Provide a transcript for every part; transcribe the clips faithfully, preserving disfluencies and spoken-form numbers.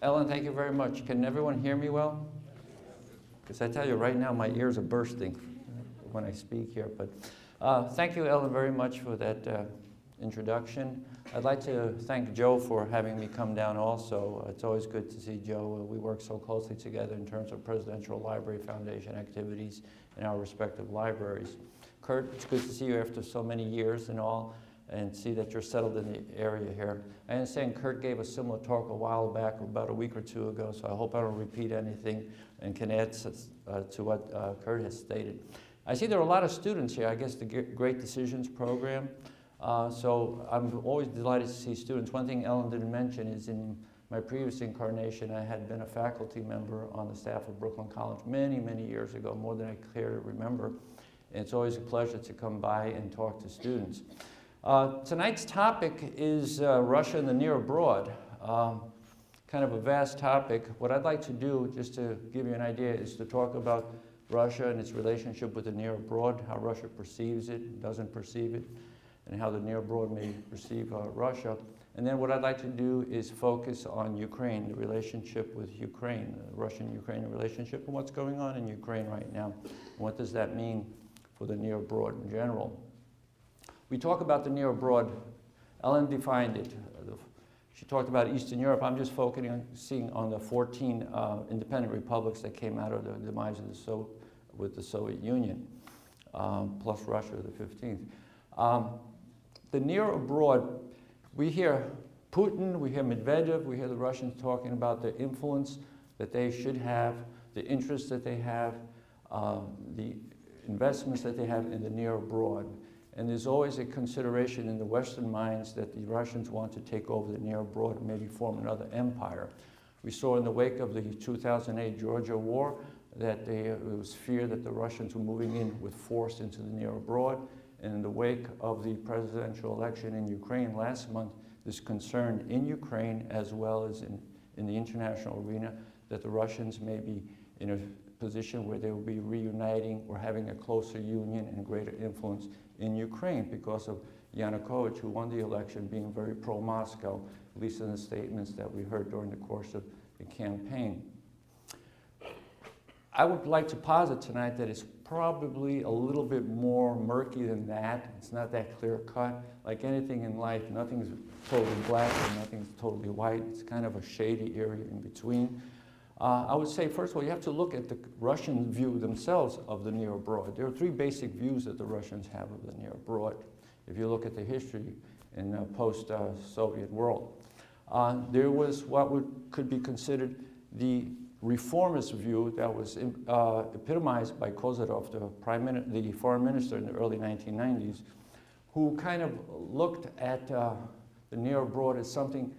Ellen, thank you very much. Can everyone hear me well? Because I tell you right now, my ears are bursting when I speak here. But uh, thank you, Ellen, very much for that uh, introduction. I'd like to thank Joe for having me come down also. It's always good to see Joe. We work so closely together in terms of Presidential Library Foundation activities in our respective libraries. Kurt, it's good to see you after so many years and all, and see that you're settled in the area here. I understand Kurt gave a similar talk a while back, about a week or two ago, so I hope I don't repeat anything and can add uh, to what uh, Kurt has stated. I see there are a lot of students here, I guess the Great Decisions program. Uh, so I'm always delighted to see students. One thing Ellen didn't mention is in my previous incarnation, I had been a faculty member on the staff of Brooklyn College many, many years ago, more than I care to remember. And it's always a pleasure to come by and talk to students. Uh, tonight's topic is uh, Russia and the Near Abroad, um, kind of a vast topic. What I'd like to do, just to give you an idea, is to talk about Russia and its relationship with the Near Abroad, how Russia perceives it, doesn't perceive it, and how the Near Abroad may perceive uh, Russia. And then what I'd like to do is focus on Ukraine, the relationship with Ukraine, the Russian-Ukrainian relationship, and what's going on in Ukraine right now. And what does that mean for the Near Abroad in general? We talk about the Near Abroad. Ellen defined it. She talked about Eastern Europe. I'm just focusing on the fourteen uh, independent republics that came out of the demise of the so with the Soviet Union, um, plus Russia, the fifteenth. Um, The Near Abroad, we hear Putin, we hear Medvedev, we hear the Russians talking about the influence that they should have, the interests that they have, uh, the investments that they have in the Near Abroad. And there's always a consideration in the Western minds that the Russians want to take over the Near Abroad and maybe form another empire. We saw in the wake of the two thousand eight Georgia war that they, it was feared that the Russians were moving in with force into the Near Abroad. And in the wake of the presidential election in Ukraine last month, this concern in Ukraine as well as in, in the international arena that the Russians may be in a position where they will be reuniting or having a closer union and greater influence in Ukraine because of Yanukovych, who won the election, being very pro-Moscow, at least in the statements that we heard during the course of the campaign. I would like to posit tonight that it's probably a little bit more murky than that. It's not that clear cut. Like anything in life, nothing's totally black and nothing's totally white. It's kind of a shady area in between. Uh, I would say, first of all, you have to look at the Russian view themselves of the Near Abroad. There are three basic views that the Russians have of the Near Abroad, if you look at the history in the post-Soviet uh, world. Uh, there was what would, could be considered the reformist view that was uh, epitomized by Kozarov, the, prime the foreign minister in the early nineteen nineties, who kind of looked at uh, the Near Abroad as something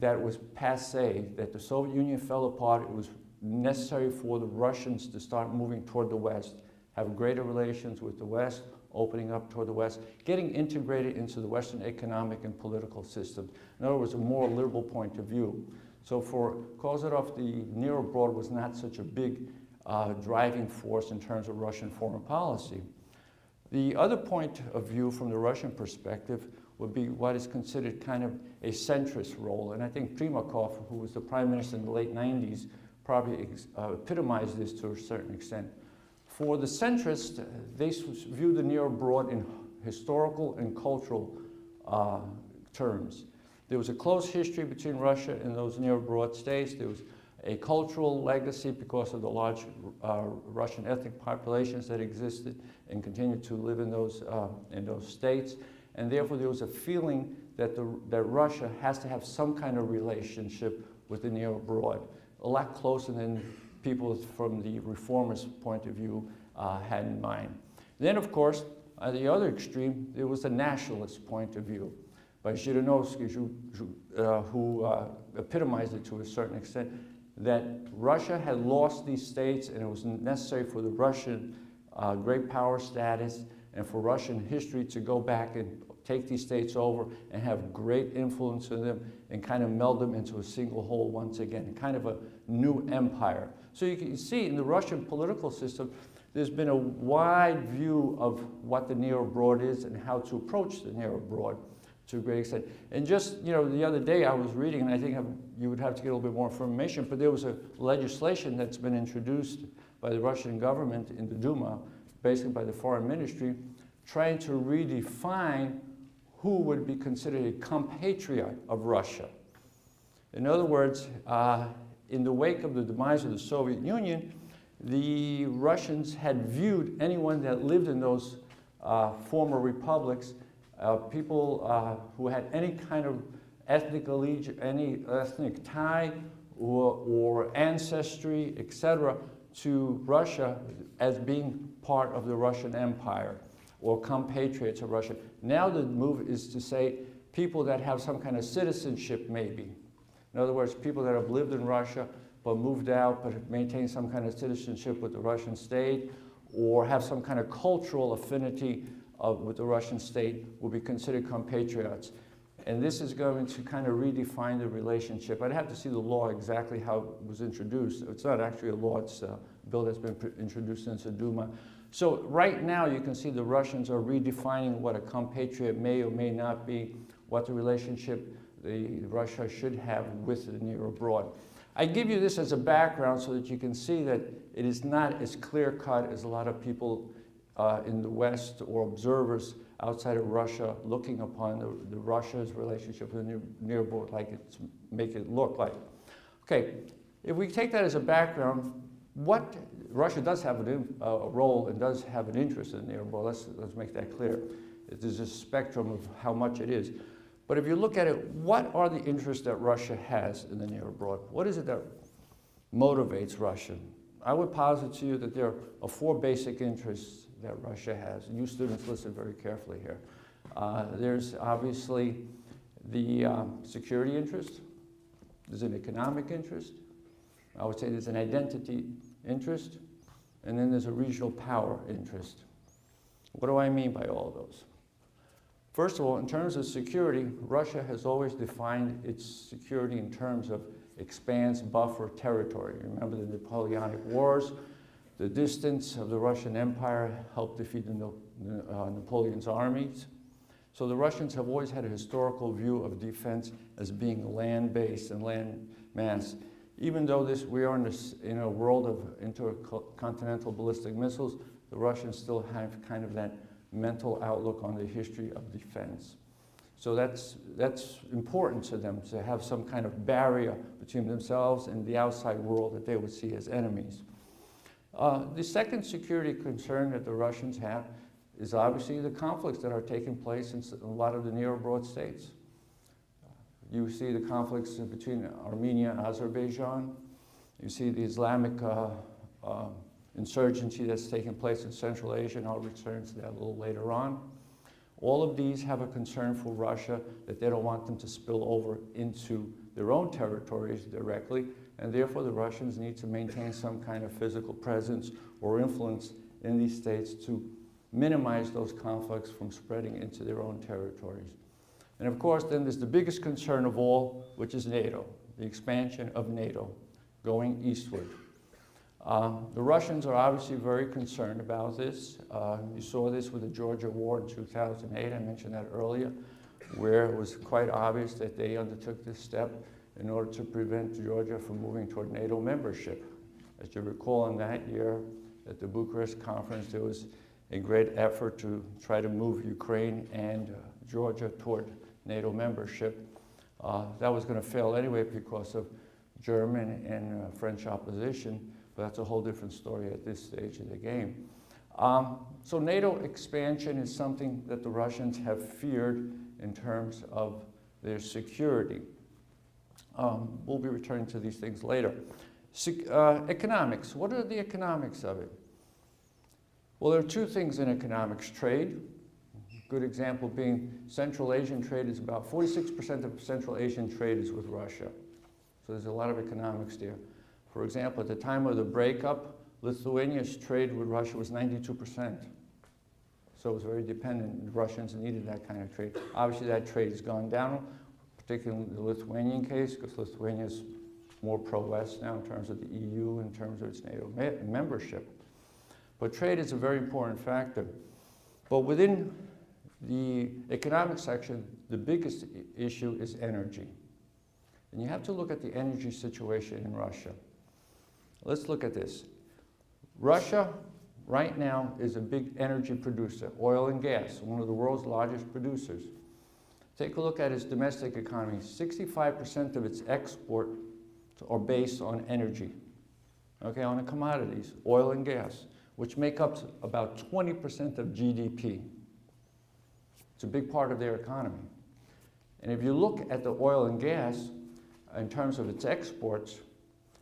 that was passe, that the Soviet Union fell apart, it was necessary for the Russians to start moving toward the West, have greater relations with the West, opening up toward the West, getting integrated into the Western economic and political system. In other words, a more liberal point of view. So for Kozarov, the Near Abroad was not such a big uh, driving force in terms of Russian foreign policy. The other point of view from the Russian perspective would be what is considered kind of a centrist role. And I think Primakov, who was the prime minister in the late nineties, probably uh, epitomized this to a certain extent. For the centrists, they view the Near Abroad in historical and cultural uh, terms. There was a close history between Russia and those Near Abroad states. There was a cultural legacy because of the large uh, Russian ethnic populations that existed and continued to live in those, uh, in those states. And therefore, there was a feeling that, the, that Russia has to have some kind of relationship with the Near Abroad, a lot closer than people from the reformist point of view uh, had in mind. Then, of course, at the other extreme, there was the nationalist point of view by Zhirinovsky, who uh, epitomized it to a certain extent, that Russia had lost these states and it was necessary for the Russian uh, great power status and for Russian history to go back and take these states over and have great influence in them and kind of meld them into a single whole once again, kind of a new empire. So you can see in the Russian political system, there's been a wide view of what the Near Abroad is and how to approach the Near Abroad. to a great extent. And just, you know, the other day I was reading, and I think I'm, you would have to get a little bit more information, but there was a legislation that's been introduced by the Russian government in the Duma, basically by the foreign ministry, trying to redefine who would be considered a compatriot of Russia. In other words, uh, in the wake of the demise of the Soviet Union, the Russians had viewed anyone that lived in those uh, former republics, uh, people uh, who had any kind of ethnic allegiance, any ethnic tie or, or ancestry, et cetera, to Russia as being part of the Russian Empire or compatriots of Russia. Now the move is to say people that have some kind of citizenship, maybe. In other words, people that have lived in Russia but moved out but have maintained some kind of citizenship with the Russian state or have some kind of cultural affinity of, with the Russian state will be considered compatriots. And this is going to kind of redefine the relationship. I'd have to see the law exactly how it was introduced. It's not actually a law, it's a bill that's been introduced into Duma. So right now you can see the Russians are redefining what a compatriot may or may not be, what the relationship the Russia should have with the near abroad. I give you this as a background so that you can see that it is not as clear-cut as a lot of people uh, in the West or observers outside of Russia looking upon the, the Russia's relationship with the near, near abroad like it's make it look like. Okay, if we take that as a background, what Russia does have an, uh, a role and does have an interest in near abroad. Let's let's make that clear. There's a spectrum of how much it is. But if you look at it, what are the interests that Russia has in the near abroad? What is it that motivates Russia? I would posit to you that there are four basic interests that Russia has. And you students listen very carefully here. Uh, there's obviously the um, security interest. There's an economic interest. I would say there's an identity interest. And then there's a regional power interest. What do I mean by all of those? First of all, in terms of security, Russia has always defined its security in terms of expanse, buffer, territory. Remember the Napoleonic Wars? The distance of the Russian Empire helped defeat the, uh, Napoleon's armies. So the Russians have always had a historical view of defense as being land-based and land-mass. Even though this, we are in, this, in a world of intercontinental ballistic missiles, the Russians still have kind of that mental outlook on the history of defense. So that's, that's important to them, to have some kind of barrier between themselves and the outside world that they would see as enemies. Uh, the second security concern that the Russians have is obviously the conflicts that are taking place in a lot of the near abroad states. You see the conflicts between Armenia and Azerbaijan. You see the Islamic uh, uh, insurgency that's taking place in Central Asia, and I'll return to that a little later on. All of these have a concern for Russia that they don't want them to spill over into their own territories directly, and therefore the Russians need to maintain some kind of physical presence or influence in these states to minimize those conflicts from spreading into their own territories. And of course, then there's the biggest concern of all, which is NATO, the expansion of NATO going eastward. Uh, the Russians are obviously very concerned about this. Uh, you saw this with the Georgia war in two thousand eight, I mentioned that earlier, where it was quite obvious that they undertook this step in order to prevent Georgia from moving toward NATO membership. As you recall, in that year at the Bucharest conference, there was a great effort to try to move Ukraine and uh, Georgia toward NATO membership. Uh, that was going to fail anyway because of German and uh, French opposition. But that's a whole different story at this stage of the game. Um, so NATO expansion is something that the Russians have feared in terms of their security. Um, we'll be returning to these things later. Se- uh, economics, what are the economics of it? Well, there are two things in economics. Trade, good example being Central Asian trade is about forty-six percent of Central Asian trade is with Russia. So there's a lot of economics there. For example, at the time of the breakup, Lithuania's trade with Russia was ninety-two percent. So it was very dependent. The Russians needed that kind of trade. Obviously, that trade has gone down, particularly in the Lithuanian case, because Lithuania is more pro-West now in terms of the E U, in terms of its NATO membership. But trade is a very important factor. But within the economic section, the biggest issue is energy. And you have to look at the energy situation in Russia. Let's look at this. Russia right now is a big energy producer, oil and gas, one of the world's largest producers. Take a look at its domestic economy. sixty-five percent of its export are based on energy, okay, on the commodities, oil and gas, which make up about twenty percent of G D P. It's a big part of their economy. And if you look at the oil and gas in terms of its exports,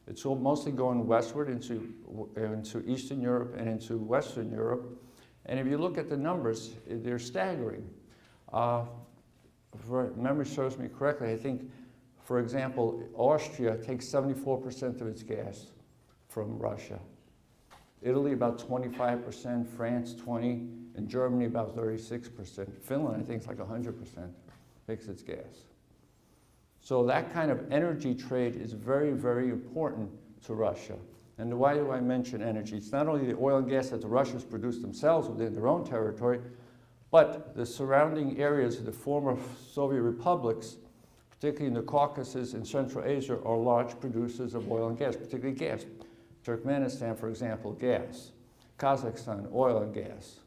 it's all mostly going westward into, into Eastern Europe and into Western Europe. And if you look at the numbers, they're staggering. Uh, if memory serves me correctly, I think, for example, Austria takes seventy-four percent of its gas from Russia. Italy about twenty-five percent, France twenty, and Germany about thirty-six percent. Finland, I think, is like one hundred percent takes its gas. So that kind of energy trade is very, very important to Russia. And why do I mention energy? It's not only the oil and gas that the Russians produce themselves within their own territory, but the surrounding areas of the former Soviet republics, particularly in the Caucasus and Central Asia, are large producers of oil and gas, particularly gas. Turkmenistan, for example, gas. Kazakhstan, oil and gas.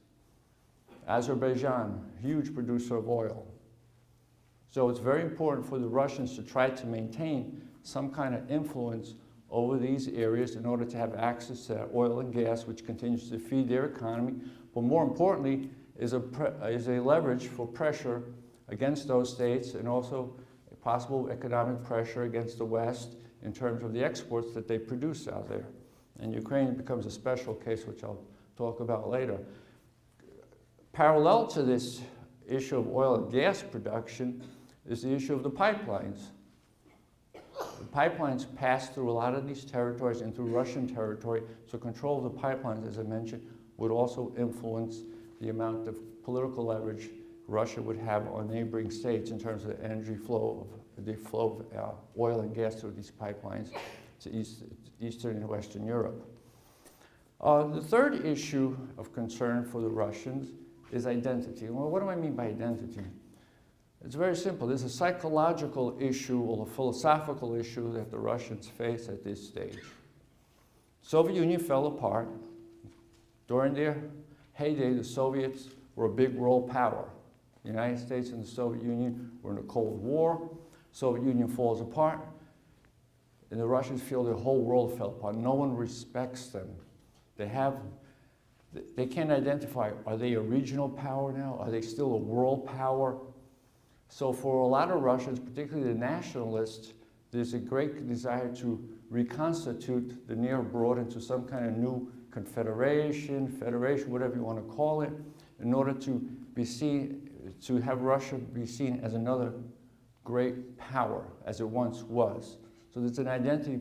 Azerbaijan, huge producer of oil. So it's very important for the Russians to try to maintain some kind of influence over these areas in order to have access to that oil and gas, which continues to feed their economy, but more importantly is a, pre is a leverage for pressure against those states and also possible economic pressure against the West in terms of the exports that they produce out there. And Ukraine becomes a special case, which I'll talk about later. Parallel to this issue of oil and gas production is the issue of the pipelines. The pipelines pass through a lot of these territories and through Russian territory, so control of the pipelines, as I mentioned, would also influence the amount of political leverage Russia would have on neighboring states in terms of the energy flow, of, the flow of uh, oil and gas through these pipelines to East, Eastern and Western Europe. Uh, the third issue of concern for the Russians is identity. Well, what do I mean by identity? It's very simple. There's a psychological issue or a philosophical issue that the Russians face at this stage. Soviet Union fell apart. During their heyday, the Soviets were a big world power. The United States and the Soviet Union were in a Cold War. Soviet Union falls apart, and the Russians feel their whole world fell apart. No one respects them. They have They can't identify, are they a regional power now? Are they still a world power? So for a lot of Russians, particularly the nationalists, there's a great desire to reconstitute the near abroad into some kind of new confederation, federation, whatever you want to call it, in order to be seen, to have Russia be seen as another great power, as it once was. So there's an identity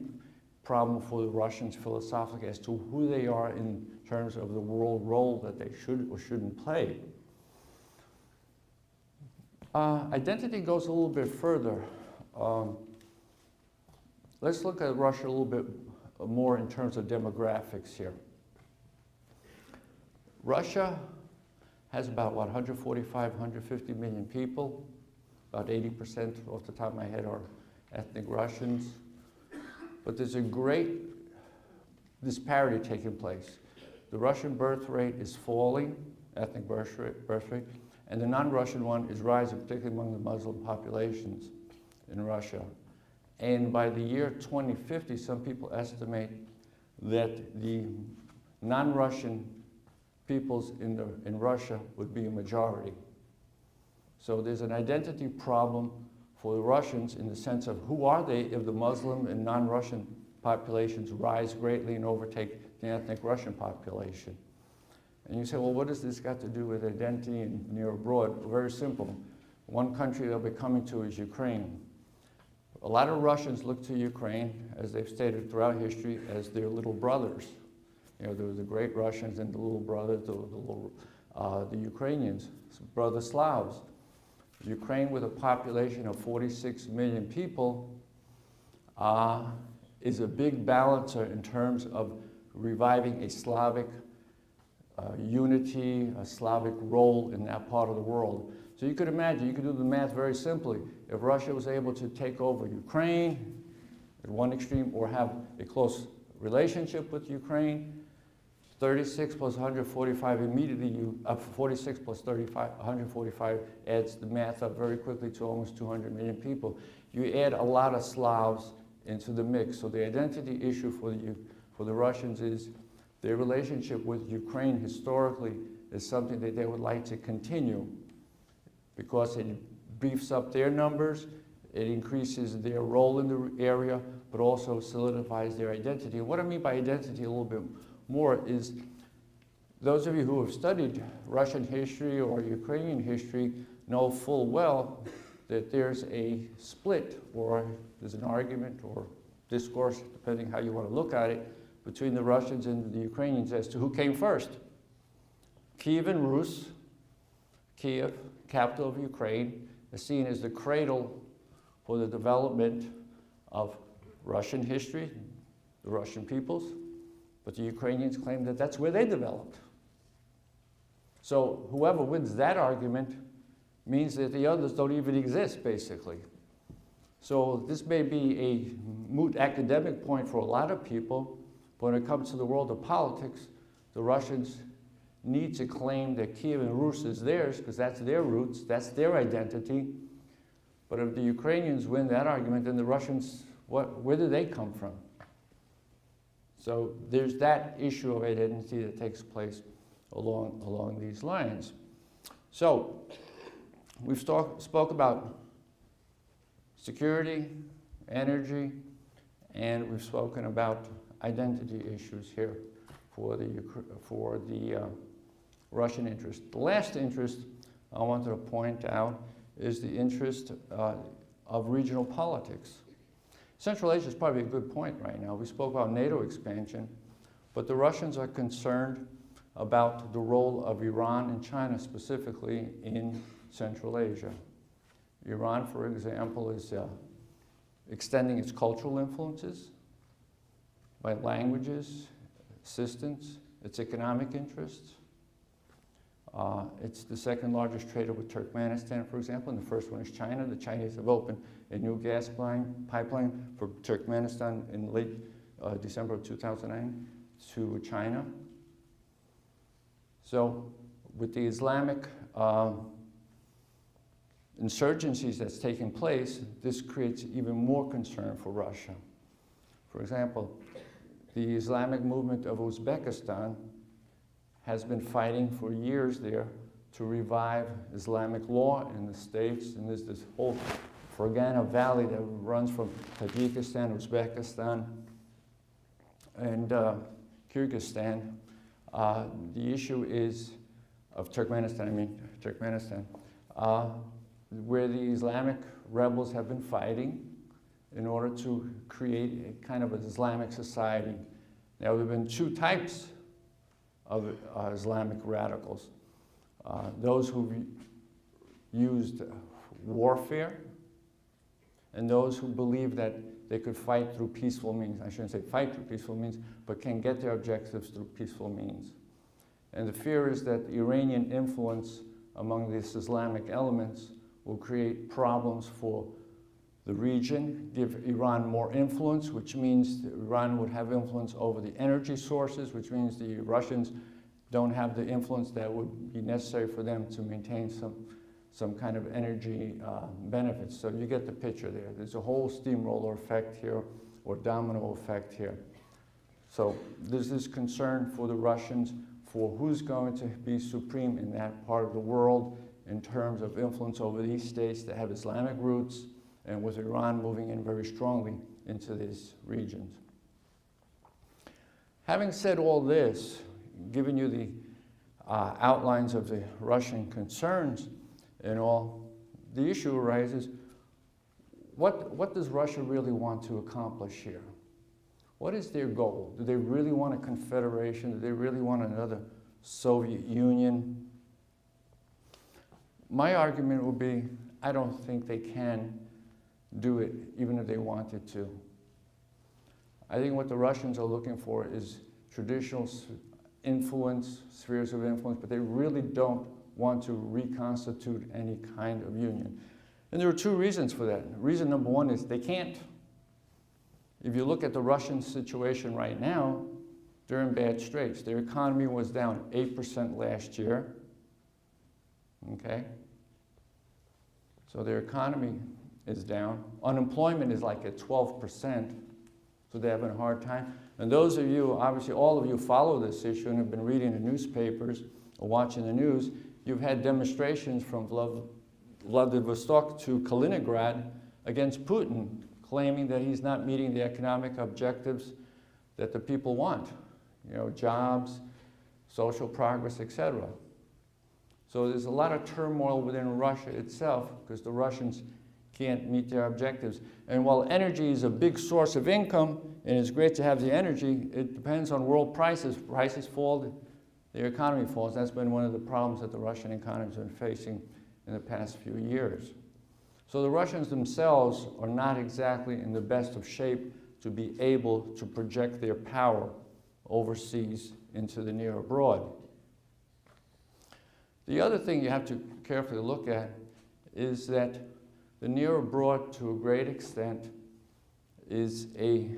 problem for the Russians philosophically as to who they are in terms of the world role that they should or shouldn't play. Uh, identity goes a little bit further. Um, let's look at Russia a little bit more in terms of demographics here. Russia has about, what, one hundred forty-five, one hundred fifty million people. About eighty percent off the top of my head are ethnic Russians. But there's a great disparity taking place. The Russian birth rate is falling, ethnic birth rate, birth rate, and the non-Russian one is rising, particularly among the Muslim populations in Russia. And by the year twenty fifty, some people estimate that the non-Russian peoples in, the, in Russia would be a majority. So there's an identity problem for the Russians in the sense of who are they if the Muslim and non-Russian populations rise greatly and overtake the ethnic Russian population. And you say, well, what has this got to do with identity and near abroad? Very simple. One country they'll be coming to is Ukraine. A lot of Russians look to Ukraine, as they've stated throughout history, as their little brothers. You know, there were the great Russians and the little brothers, the, the, little, uh, the Ukrainians, brother Slavs. Ukraine, with a population of forty-six million people, uh, is a big balancer in terms of reviving a Slavic uh, unity, a Slavic role in that part of the world. So you could imagine, you could do the math very simply. If Russia was able to take over Ukraine at one extreme or have a close relationship with Ukraine, thirty-six plus one hundred forty-five immediately, you up forty-six plus thirty-five, one hundred forty-five adds the math up very quickly to almost two hundred million people. You add a lot of Slavs into the mix. So the identity issue for the, for the Russians is their relationship with Ukraine historically is something that they would like to continue because it beefs up their numbers, it increases their role in the area, but also solidifies their identity. And what I mean by identity a little bit more is, those of you who have studied Russian history or Ukrainian history know full well that there's a split, or there's an argument or discourse, depending how you want to look at it, between the Russians and the Ukrainians as to who came first. Kiev and Rus, Kiev, capital of Ukraine, is seen as the cradle for the development of Russian history, the Russian peoples. But the Ukrainians claim that that's where they developed. So whoever wins that argument means that the others don't even exist, basically. So this may be a moot academic point for a lot of people, but when it comes to the world of politics, the Russians need to claim that Kiev and Rus is theirs, because that's their roots, that's their identity. But if the Ukrainians win that argument, then the Russians, what, where do they come from? So there's that issue of identity that takes place along, along these lines. So we've talk, spoke about security, energy, and we've spoken about identity issues here for the, for the uh, Russian interest. The last interest I wanted to point out is the interest uh, of regional politics. Central Asia is probably a good point right now. We spoke about NATO expansion, but the Russians are concerned about the role of Iran and China specifically in Central Asia. Iran, for example, is uh, extending its cultural influences by languages, assistance, its economic interests. Uh, it's the second largest trader with Turkmenistan, for example, and the first one is China. The Chinese have opened a new gas pipeline for Turkmenistan in late uh, December of two thousand nine to China. So with the Islamic uh, insurgencies that's taking place, this creates even more concern for Russia. For example, the Islamic movement of Uzbekistan has been fighting for years there to revive Islamic law in the states, and there's this whole Fergana Valley that runs from Tajikistan, Uzbekistan, and uh, Kyrgyzstan. Uh, the issue is of Turkmenistan, I mean Turkmenistan, uh, where the Islamic rebels have been fighting in order to create a kind of an Islamic society. Now, there have been two types of uh, Islamic radicals. Uh, those who used warfare, and those who believe that they could fight through peaceful means. I shouldn't say fight through peaceful means, but can get their objectives through peaceful means. And the fear is that the Iranian influence among these Islamic elements will create problems for the region, give Iran more influence, which means that Iran would have influence over the energy sources, which means the Russians don't have the influence that would be necessary for them to maintain some, some kind of energy uh, benefits. So you get the picture there. There's a whole steamroller effect here, or domino effect here. So there's this concern for the Russians for who's going to be supreme in that part of the world in terms of influence over these states that have Islamic roots, and with Iran moving in very strongly into these regions. Having said all this, given you the uh, outlines of the Russian concerns and all, the issue arises, what, what does Russia really want to accomplish here? What is their goal? Do they really want a confederation? Do they really want another Soviet Union? My argument would be, I don't think they can do it, even if they wanted to. I think what the Russians are looking for is traditional influence, spheres of influence, but they really don't want to reconstitute any kind of union. And there are two reasons for that. Reason number one is they can't. If you look at the Russian situation right now, they're in bad straits. Their economy was down eight percent last year, okay? So their economy is down. Unemployment is like at twelve percent, so they're having a hard time. And those of you, obviously all of you follow this issue and have been reading the newspapers or watching the news, you've had demonstrations from Vladivostok to Kaliningrad against Putin, claiming that he's not meeting the economic objectives that the people want, you know, jobs, social progress, et cetera. So there's a lot of turmoil within Russia itself because the Russians can't meet their objectives. And while energy is a big source of income and it's great to have the energy, it depends on world prices. Prices fall, the economy falls. That's been one of the problems that the Russian economy has been facing in the past few years. So the Russians themselves are not exactly in the best of shape to be able to project their power overseas into the near abroad. The other thing you have to carefully look at is that the near abroad, to a great extent, is a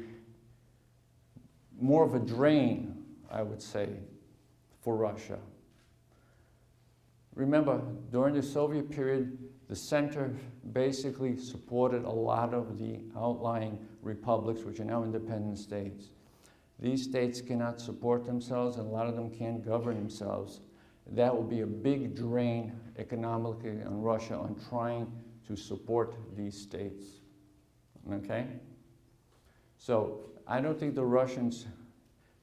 more of a drain, I would say, for Russia. Remember, during the Soviet period, the center basically supported a lot of the outlying republics, which are now independent states. These states cannot support themselves, and a lot of them can't govern themselves. That will be a big drain economically on Russia on trying to support these states, okay? So I don't think the Russians,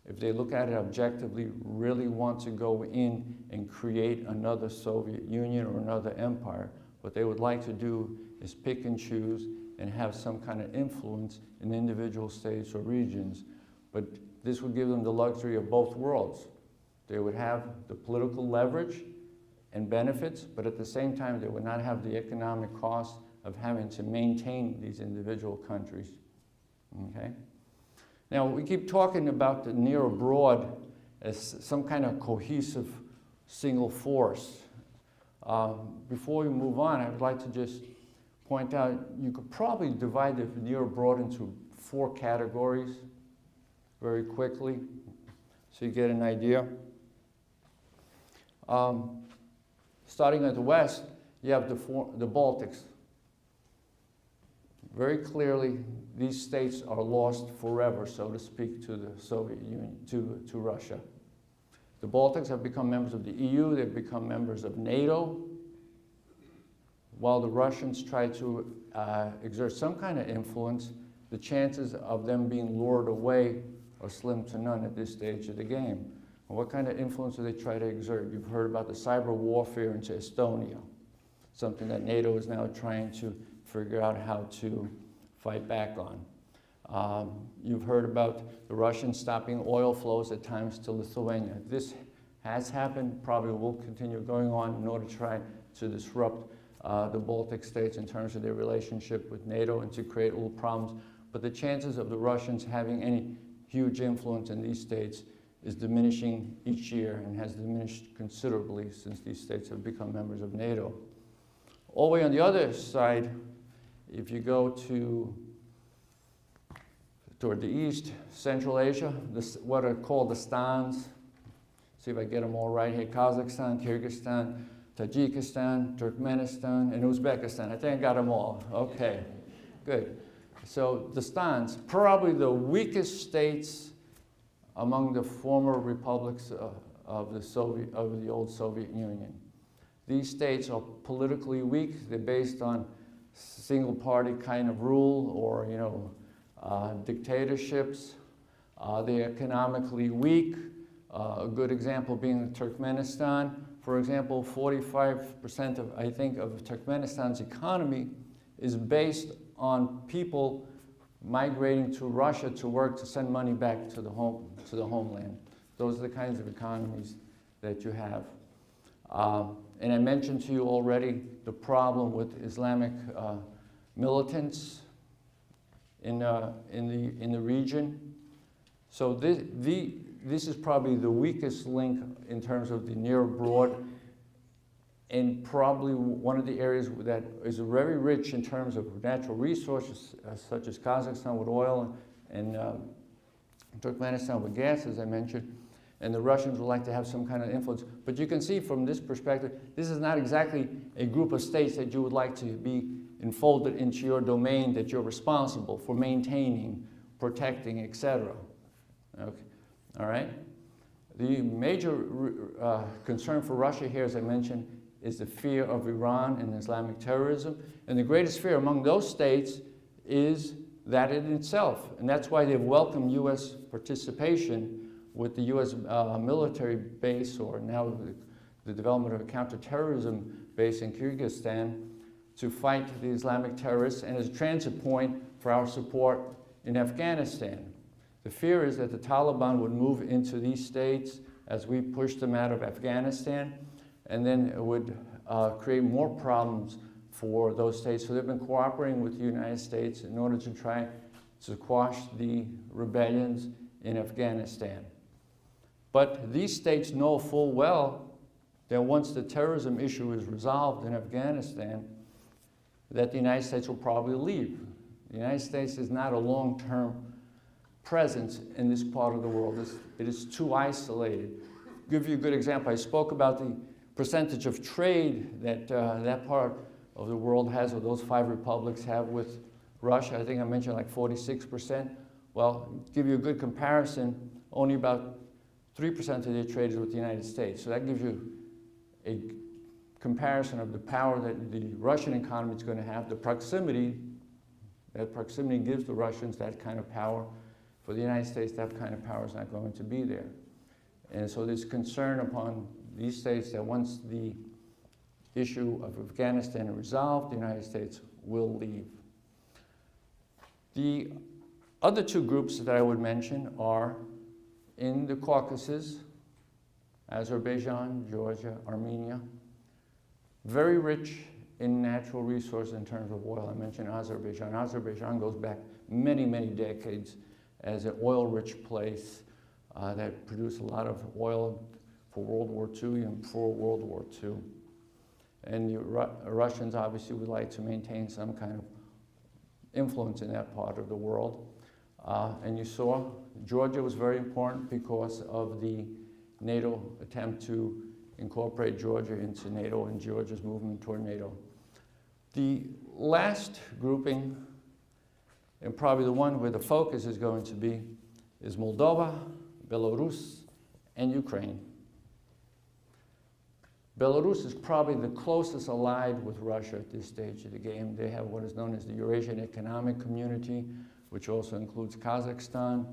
if they look at it objectively, really want to go in and create another Soviet Union or another empire. What they would like to do is pick and choose and have some kind of influence in individual states or regions. But this would give them the luxury of both worlds. They would have the political leverage and benefits, but at the same time, they would not have the economic cost of having to maintain these individual countries, okay? Now, we keep talking about the near abroad as some kind of cohesive single force. Um, before we move on, I would like to just point out, you could probably divide the near abroad into four categories very quickly, so you get an idea. Um, starting at the west, you have the, four, the Baltics. Very clearly, these states are lost forever, so to speak, to the Soviet Union, to, to Russia. The Baltics have become members of the E U, they've become members of NATO, while the Russians try to uh, exert some kind of influence, the chances of them being lured away are slim to none at this stage of the game. And what kind of influence do they try to exert? You've heard about the cyber warfare into Estonia, something that NATO is now trying to figure out how to fight back on. Um, you've heard about the Russians stopping oil flows at times to Lithuania. This has happened, probably will continue going on in order to try to disrupt uh, the Baltic states in terms of their relationship with NATO and to create little problems. But the chances of the Russians having any huge influence in these states is diminishing each year and has diminished considerably since these states have become members of NATO. All the way on the other side, if you go to toward the east, Central Asia, this, what are called the stans, see if I get them all right here, Kazakhstan, Kyrgyzstan, Tajikistan, Turkmenistan, and Uzbekistan. I think I got them all, okay, good. So the stans, probably the weakest states among the former republics of, of, the, Soviet, of the old Soviet Union. These states are politically weak, they're based on single party kind of rule or, you know, Uh, dictatorships, uh, they're economically weak. Uh, a good example being Turkmenistan. For example, forty-five percent of, I think, of Turkmenistan's economy is based on people migrating to Russia to work to send money back to the, home, to the homeland. Those are the kinds of economies that you have. Uh, and I mentioned to you already the problem with Islamic uh, militants In, uh, in, the, in the region. So this, the, this is probably the weakest link in terms of the near abroad, and probably one of the areas that is very rich in terms of natural resources, uh, such as Kazakhstan with oil and uh, Turkmenistan with gas, as I mentioned, and the Russians would like to have some kind of influence. But you can see from this perspective, this is not exactly a group of states that you would like to be enfolded into your domain that you're responsible for maintaining, protecting, et cetera. Okay. All right. The major uh, concern for Russia here, as I mentioned, is the fear of Iran and Islamic terrorism. And the greatest fear among those states is that in itself. And that's why they've welcomed U S participation with the U S uh, military base, or now the, the development of a counterterrorism base in Kyrgyzstan, to fight the Islamic terrorists, and as a transit point for our support in Afghanistan. The fear is that the Taliban would move into these states as we push them out of Afghanistan, and then it would uh, create more problems for those states. So they've been cooperating with the United States in order to try to quash the rebellions in Afghanistan. But these states know full well that once the terrorism issue is resolved in Afghanistan, that the United States will probably leave. The United States is not a long-term presence in this part of the world. It's, it is too isolated. I'll give you a good example. I spoke about the percentage of trade that uh, that part of the world has, or those five republics have with Russia. I think I mentioned like forty-six percent. Well, give you a good comparison, only about three percent of their trade is with the United States. So that gives you a comparison of the power that the Russian economy is going to have, the proximity, that proximity gives the Russians that kind of power. For the United States, that kind of power is not going to be there. And so there's concern upon these states that once the issue of Afghanistan is resolved, the United States will leave. The other two groups that I would mention are in the Caucasus, Azerbaijan, Georgia, Armenia, very rich in natural resources in terms of oil. I mentioned Azerbaijan. Azerbaijan goes back many, many decades as an oil-rich place uh, that produced a lot of oil for World War Two and before World War Two. And the Ru Russians obviously would like to maintain some kind of influence in that part of the world. Uh, and you saw Georgia was very important because of the NATO attempt to incorporate Georgia into NATO and Georgia's movement toward NATO. The last grouping, and probably the one where the focus is going to be, is Moldova, Belarus, and Ukraine. Belarus is probably the closest allied with Russia at this stage of the game. They have what is known as the Eurasian Economic Community, which also includes Kazakhstan.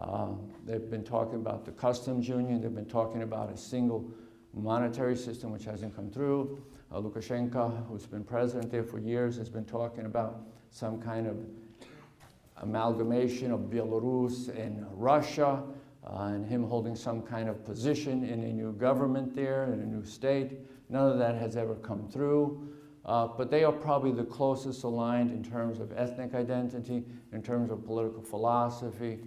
Uh, they've been talking about the customs union. They've been talking about a single monetary system, which hasn't come through. Uh, Lukashenko, who's been president there for years, has been talking about some kind of amalgamation of Belarus and Russia, uh, and him holding some kind of position in a new government there, in a new state. None of that has ever come through. Uh, but they are probably the closest aligned in terms of ethnic identity, in terms of political philosophy,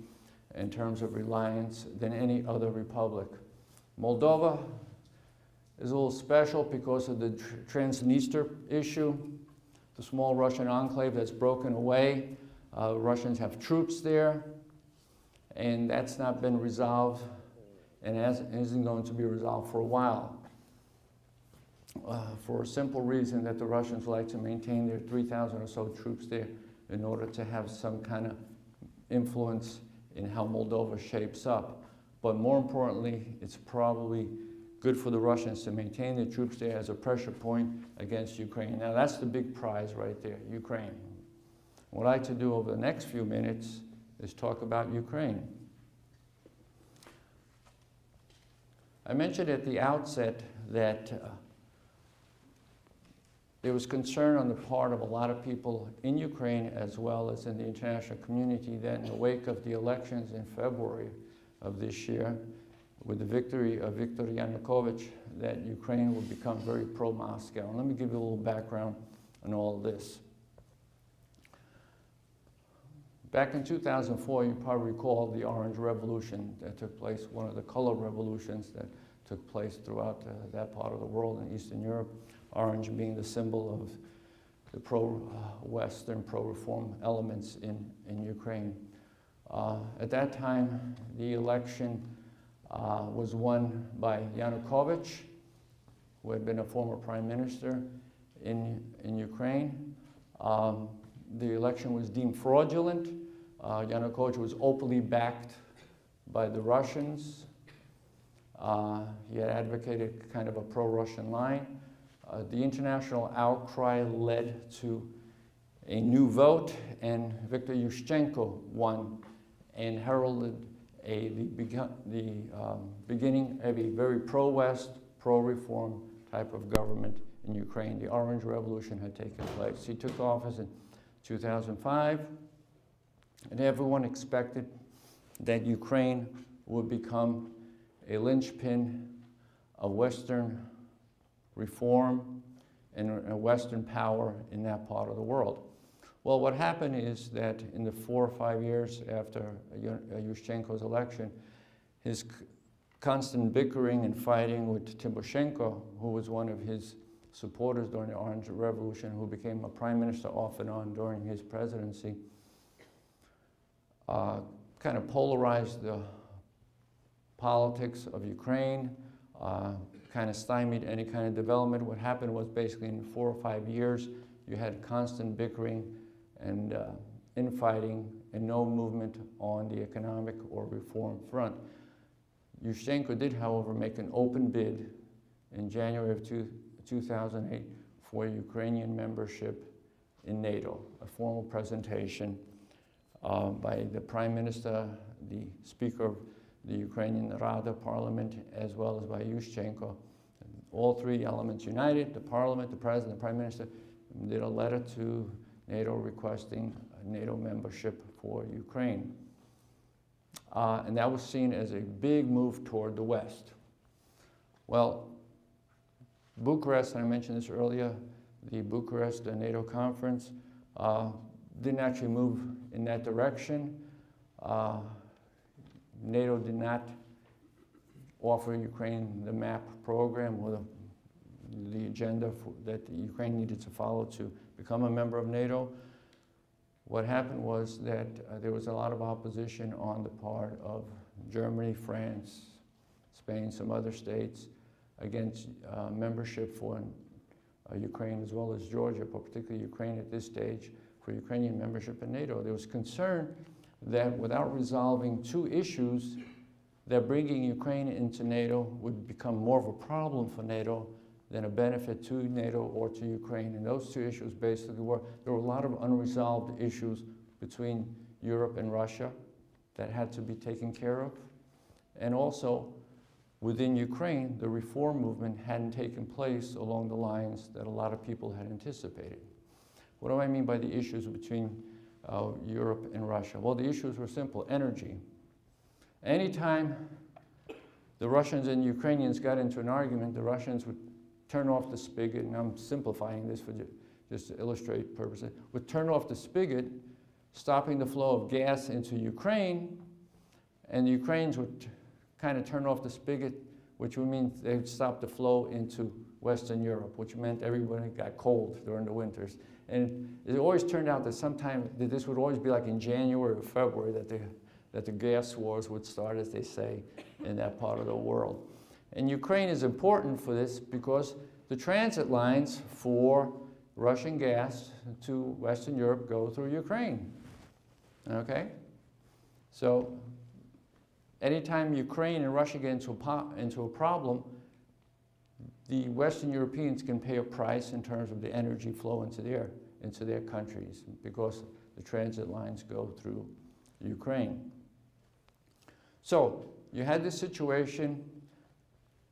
in terms of reliance than any other republic. Moldova is a little special because of the Transnistria issue, the small Russian enclave that's broken away. Uh, Russians have troops there, and that's not been resolved and as, isn't going to be resolved for a while. Uh, for a simple reason that the Russians like to maintain their three thousand or so troops there in order to have some kind of influence in how Moldova shapes up. But more importantly, it's probably good for the Russians to maintain their troops there as a pressure point against Ukraine. Now that's the big prize right there, Ukraine. What I'd like to do over the next few minutes is talk about Ukraine. I mentioned at the outset that uh, there was concern on the part of a lot of people in Ukraine as well as in the international community that in the wake of the elections in February of this year, with the victory of Viktor Yanukovych, that Ukraine would become very pro-Moscow. And let me give you a little background on all this. Back in two thousand four, you probably recall the Orange Revolution that took place, one of the color revolutions that took place throughout uh, that part of the world in Eastern Europe, orange being the symbol of the pro-Western, pro-reform elements in, in Ukraine. Uh, at that time, the election uh, was won by Yanukovych, who had been a former prime minister in, in Ukraine. Um, the election was deemed fraudulent. Uh, Yanukovych was openly backed by the Russians. Uh, he had advocated kind of a pro-Russian line. Uh, the international outcry led to a new vote, and Viktor Yushchenko won and heralded a, the, the um, beginning of a very pro-West, pro-reform type of government in Ukraine. The Orange Revolution had taken place. He took office in two thousand five, and everyone expected that Ukraine would become a linchpin of Western reform and a Western power in that part of the world. Well, what happened is that in the four or five years after Yushchenko's election, his constant bickering and fighting with Tymoshenko, who was one of his supporters during the Orange Revolution, who became a prime minister off and on during his presidency, uh, kind of polarized the politics of Ukraine, uh, kind of stymied any kind of development. What happened was basically in four or five years, you had constant bickering and uh, infighting and no movement on the economic or reform front. Yushchenko did, however, make an open bid in January of two thousand eight for Ukrainian membership in NATO, a formal presentation uh, by the Prime Minister, the Speaker of the Ukrainian Rada Parliament, as well as by Yushchenko. And all three elements united, the Parliament, the President, the Prime Minister, did a letter to NATO requesting NATO membership for Ukraine. Uh, and that was seen as a big move toward the West. Well, Bucharest, and I mentioned this earlier, the Bucharest NATO conference uh, didn't actually move in that direction. Uh, NATO did not offer Ukraine the MAP program or the the agenda for, that Ukraine needed to follow to become a member of NATO. What happened was that uh, there was a lot of opposition on the part of Germany, France, Spain, some other states against uh, membership for uh, Ukraine, as well as Georgia, but particularly Ukraine at this stage, for Ukrainian membership in NATO. There was concern that without resolving two issues, that bringing Ukraine into NATO would become more of a problem for NATO than a benefit to NATO or to Ukraine. And those two issues basically were, there were a lot of unresolved issues between Europe and Russia that had to be taken care of. And also, within Ukraine, the reform movement hadn't taken place along the lines that a lot of people had anticipated. What do I mean by the issues between uh, Europe and Russia? Well, the issues were simple, energy. Anytime the Russians and Ukrainians got into an argument, the Russians would turn off the spigot, and I'm simplifying this for just to illustrate purposes, would turn off the spigot, stopping the flow of gas into Ukraine, and the Ukrainians would kind of turn off the spigot, which would mean they would stop the flow into Western Europe, which meant everybody got cold during the winters. And it always turned out that sometime, that this would always be like in January or February that the, that the gas wars would start, as they say, in that part of the world. And Ukraine is important for this because the transit lines for Russian gas to Western Europe go through Ukraine, okay? So anytime Ukraine and Russia get into a, into a problem, the Western Europeans can pay a price in terms of the energy flow into their, into their countries because the transit lines go through Ukraine. So you had this situation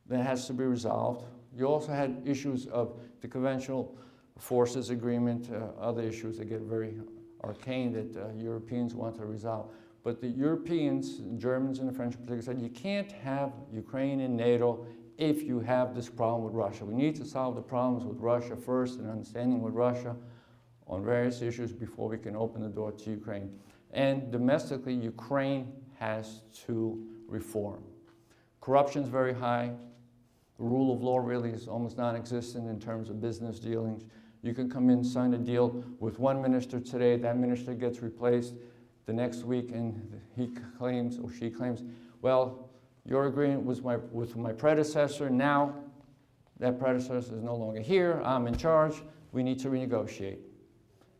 that has to be resolved. You also had issues of the Conventional Forces Agreement, uh, other issues that get very arcane that uh, Europeans want to resolve. But the Europeans, Germans and the French in particular, said you can't have Ukraine in NATO if you have this problem with Russia. We need to solve the problems with Russia first and understanding with Russia on various issues before we can open the door to Ukraine. And domestically, Ukraine has to reform. Corruption's very high. The rule of law really is almost non-existent in terms of business dealings. You can come in, sign a deal with one minister today, that minister gets replaced the next week, and he claims, or she claims, well, your agreement was my, with my predecessor, now that predecessor is no longer here, I'm in charge, we need to renegotiate.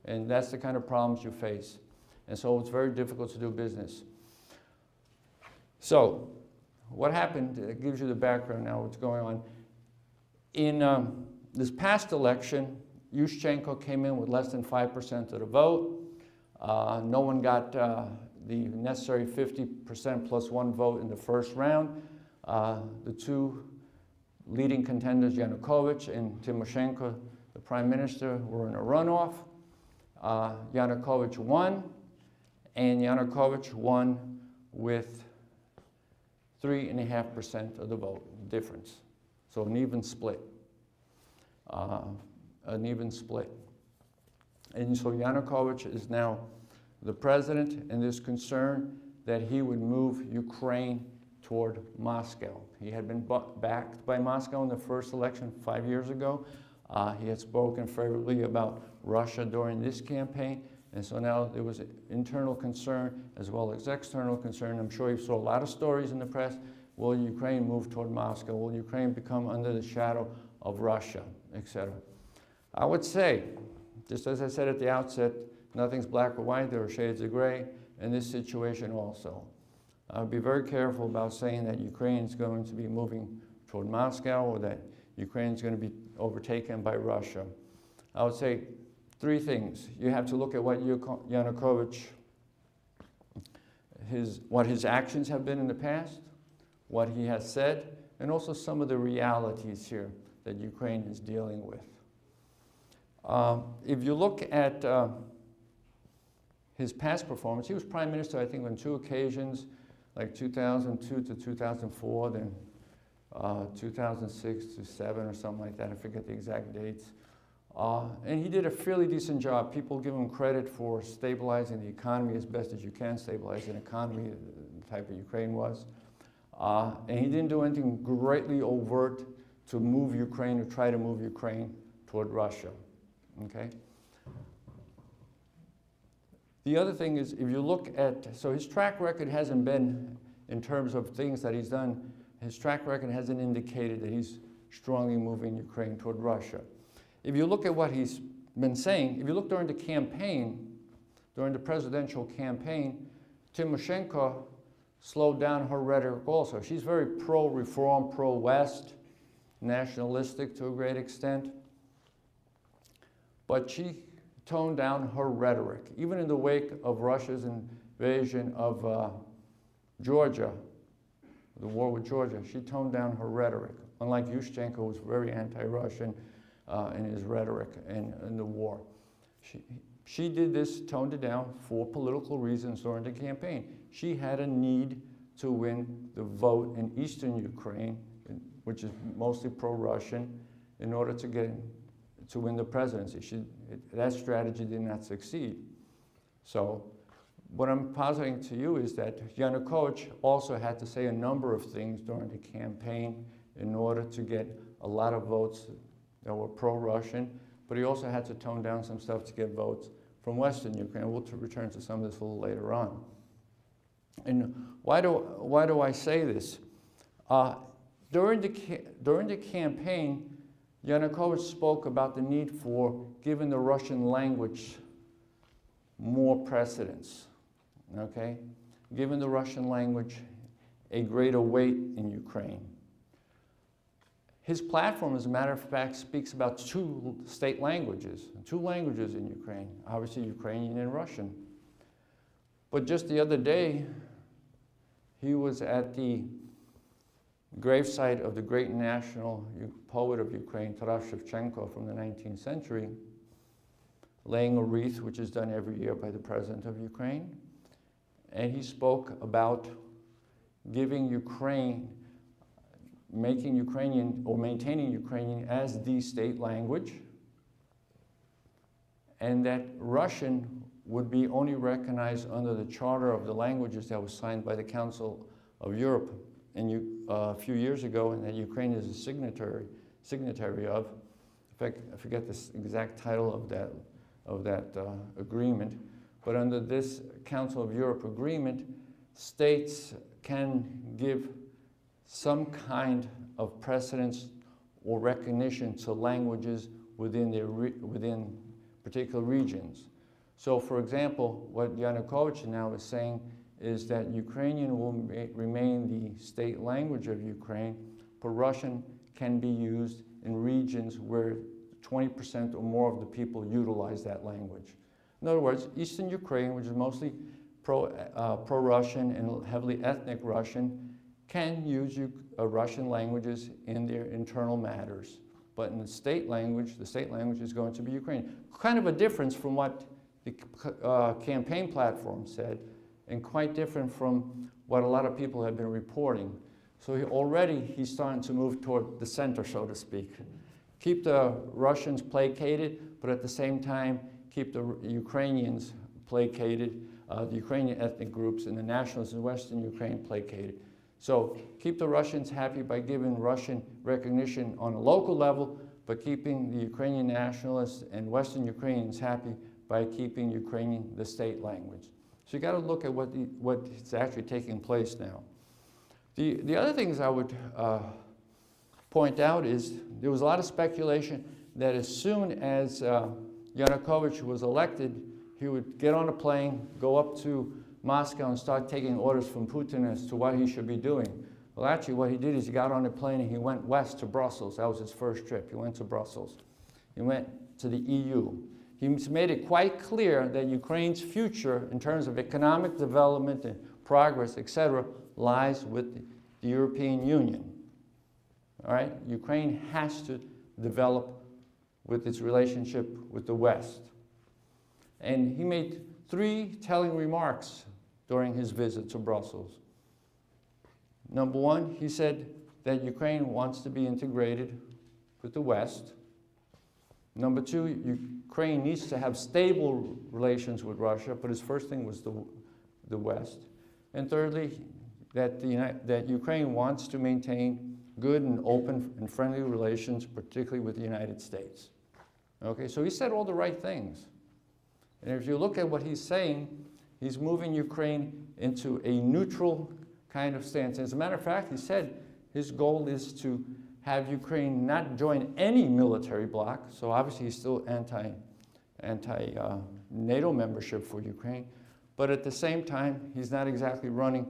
And that's the kind of problems you face. And so it's very difficult to do business. So what happened, it gives you the background now, what's going on. In um, this past election, Yushchenko came in with less than five percent of the vote. Uh, no one got uh, the necessary fifty percent plus one vote in the first round. Uh, the two leading contenders, Yanukovych and Tymoshenko, the prime minister, were in a runoff. Uh, Yanukovych won, and Yanukovych won with three and a half percent of the vote difference. So an even split. Uh, an even split. And so Yanukovych is now the president, and there's concern that he would move Ukraine toward Moscow. He had been backed by Moscow in the first election five years ago. Uh, he had spoken favorably about Russia during this campaign, and so now there was internal concern as well as external concern. I'm sure you saw a lot of stories in the press. Will Ukraine move toward Moscow? Will Ukraine become under the shadow of Russia, et cetera? I would say, just as I said at the outset, nothing's black or white, there are shades of gray in this situation also. I'll be very careful about saying that Ukraine is going to be moving toward Moscow or that Ukraine is going to be overtaken by Russia. I would say three things. You have to look at what Yanukovych, his, what his actions have been in the past, what he has said, and also some of the realities here that Ukraine is dealing with. Uh, if you look at uh, his past performance, he was prime minister, I think, on two occasions, like two thousand two to two thousand four, then uh, two thousand six to seven or something like that. I forget the exact dates. Uh, and he did a fairly decent job. People give him credit for stabilizing the economy as best as you can stabilize an economy, the type of Ukraine was. Uh, and he didn't do anything greatly overt to move Ukraine or try to move Ukraine toward Russia. Okay. The other thing is, if you look at, so his track record hasn't been, in terms of things that he's done, his track record hasn't indicated that he's strongly moving Ukraine toward Russia. If you look at what he's been saying, if you look during the campaign, during the presidential campaign, Tymoshenko slowed down her rhetoric also. She's very pro-reform, pro-West, nationalistic to a great extent. But she toned down her rhetoric. Even in the wake of Russia's invasion of uh, Georgia, the war with Georgia, she toned down her rhetoric, unlike Yushchenko, who was very anti-Russian uh, in his rhetoric and in the war. She, she did this, toned it down for political reasons during the campaign. She had a need to win the vote in eastern Ukraine, which is mostly pro-Russian, in order to get to win the presidency. She, it, that strategy did not succeed. So what I'm positing to you is that Yanukovych also had to say a number of things during the campaign in order to get a lot of votes that were pro-Russian, but he also had to tone down some stuff to get votes from Western Ukraine. We'll return to some of this a little later on. And why do, why do I say this? Uh, during, the, during the campaign, Yanukovych spoke about the need for giving the Russian language more precedence, okay? Giving the Russian language a greater weight in Ukraine. His platform, as a matter of fact, speaks about two state languages, two languages in Ukraine, obviously Ukrainian and Russian. But just the other day, he was at the gravesite of the great national poet of Ukraine, Taras Shevchenko, from the nineteenth century, laying a wreath, which is done every year by the president of Ukraine. And he spoke about giving Ukraine, making Ukrainian or maintaining Ukrainian as the state language, and that Russian would be only recognized under the Charter of the Languages that was signed by the Council of Europe in, uh, a few years ago, and that Ukraine is a signatory, signatory of. In fact, I forget the exact title of that, of that uh, agreement, but under this Council of Europe agreement, states can give some kind of precedence or recognition to languages within their re within particular regions. So, for example, what Yanukovych now is saying is that Ukrainian will remain the state language of Ukraine, but Russian can be used in regions where twenty percent or more of the people utilize that language. In other words, Eastern Ukraine, which is mostly pro, uh, pro-Russian and heavily ethnic Russian, can use uh, Russian languages in their internal matters. But in the state language, the state language is going to be Ukrainian. Kind of a difference from what the uh, campaign platform said, and quite different from what a lot of people have been reporting. So he already he's starting to move toward the center, so to speak. Keep the Russians placated, but at the same time, keep the Ukrainians placated, uh, the Ukrainian ethnic groups and the nationalists in Western Ukraine placated. So keep the Russians happy by giving Russian recognition on a local level, but keeping the Ukrainian nationalists and Western Ukrainians happy by keeping Ukrainian the state language. So you got to look at what the, what's actually taking place now. The, the other things I would uh, point out is there was a lot of speculation that as soon as uh, Yanukovych was elected, he would get on a plane, go up to Moscow and start taking orders from Putin as to what he should be doing. Well, actually what he did is he got on a plane and he went west to Brussels. That was his first trip. He went to Brussels. He went to the E U. He made it quite clear that Ukraine's future in terms of economic development and progress, et cetera, lies with the European Union. All right? Ukraine has to develop with its relationship with the West. And he made three telling remarks during his visit to Brussels. Number one, he said that Ukraine wants to be integrated with the West. Number two, Ukraine needs to have stable relations with Russia, but his first thing was the, the West. And thirdly, that, the, that Ukraine wants to maintain good and open and friendly relations, particularly with the United States. Okay, so he said all the right things. And if you look at what he's saying, he's moving Ukraine into a neutral kind of stance. As a matter of fact, he said his goal is to have Ukraine not join any military bloc, so obviously he's still anti, anti uh, NATO membership for Ukraine, but at the same time, he's not exactly running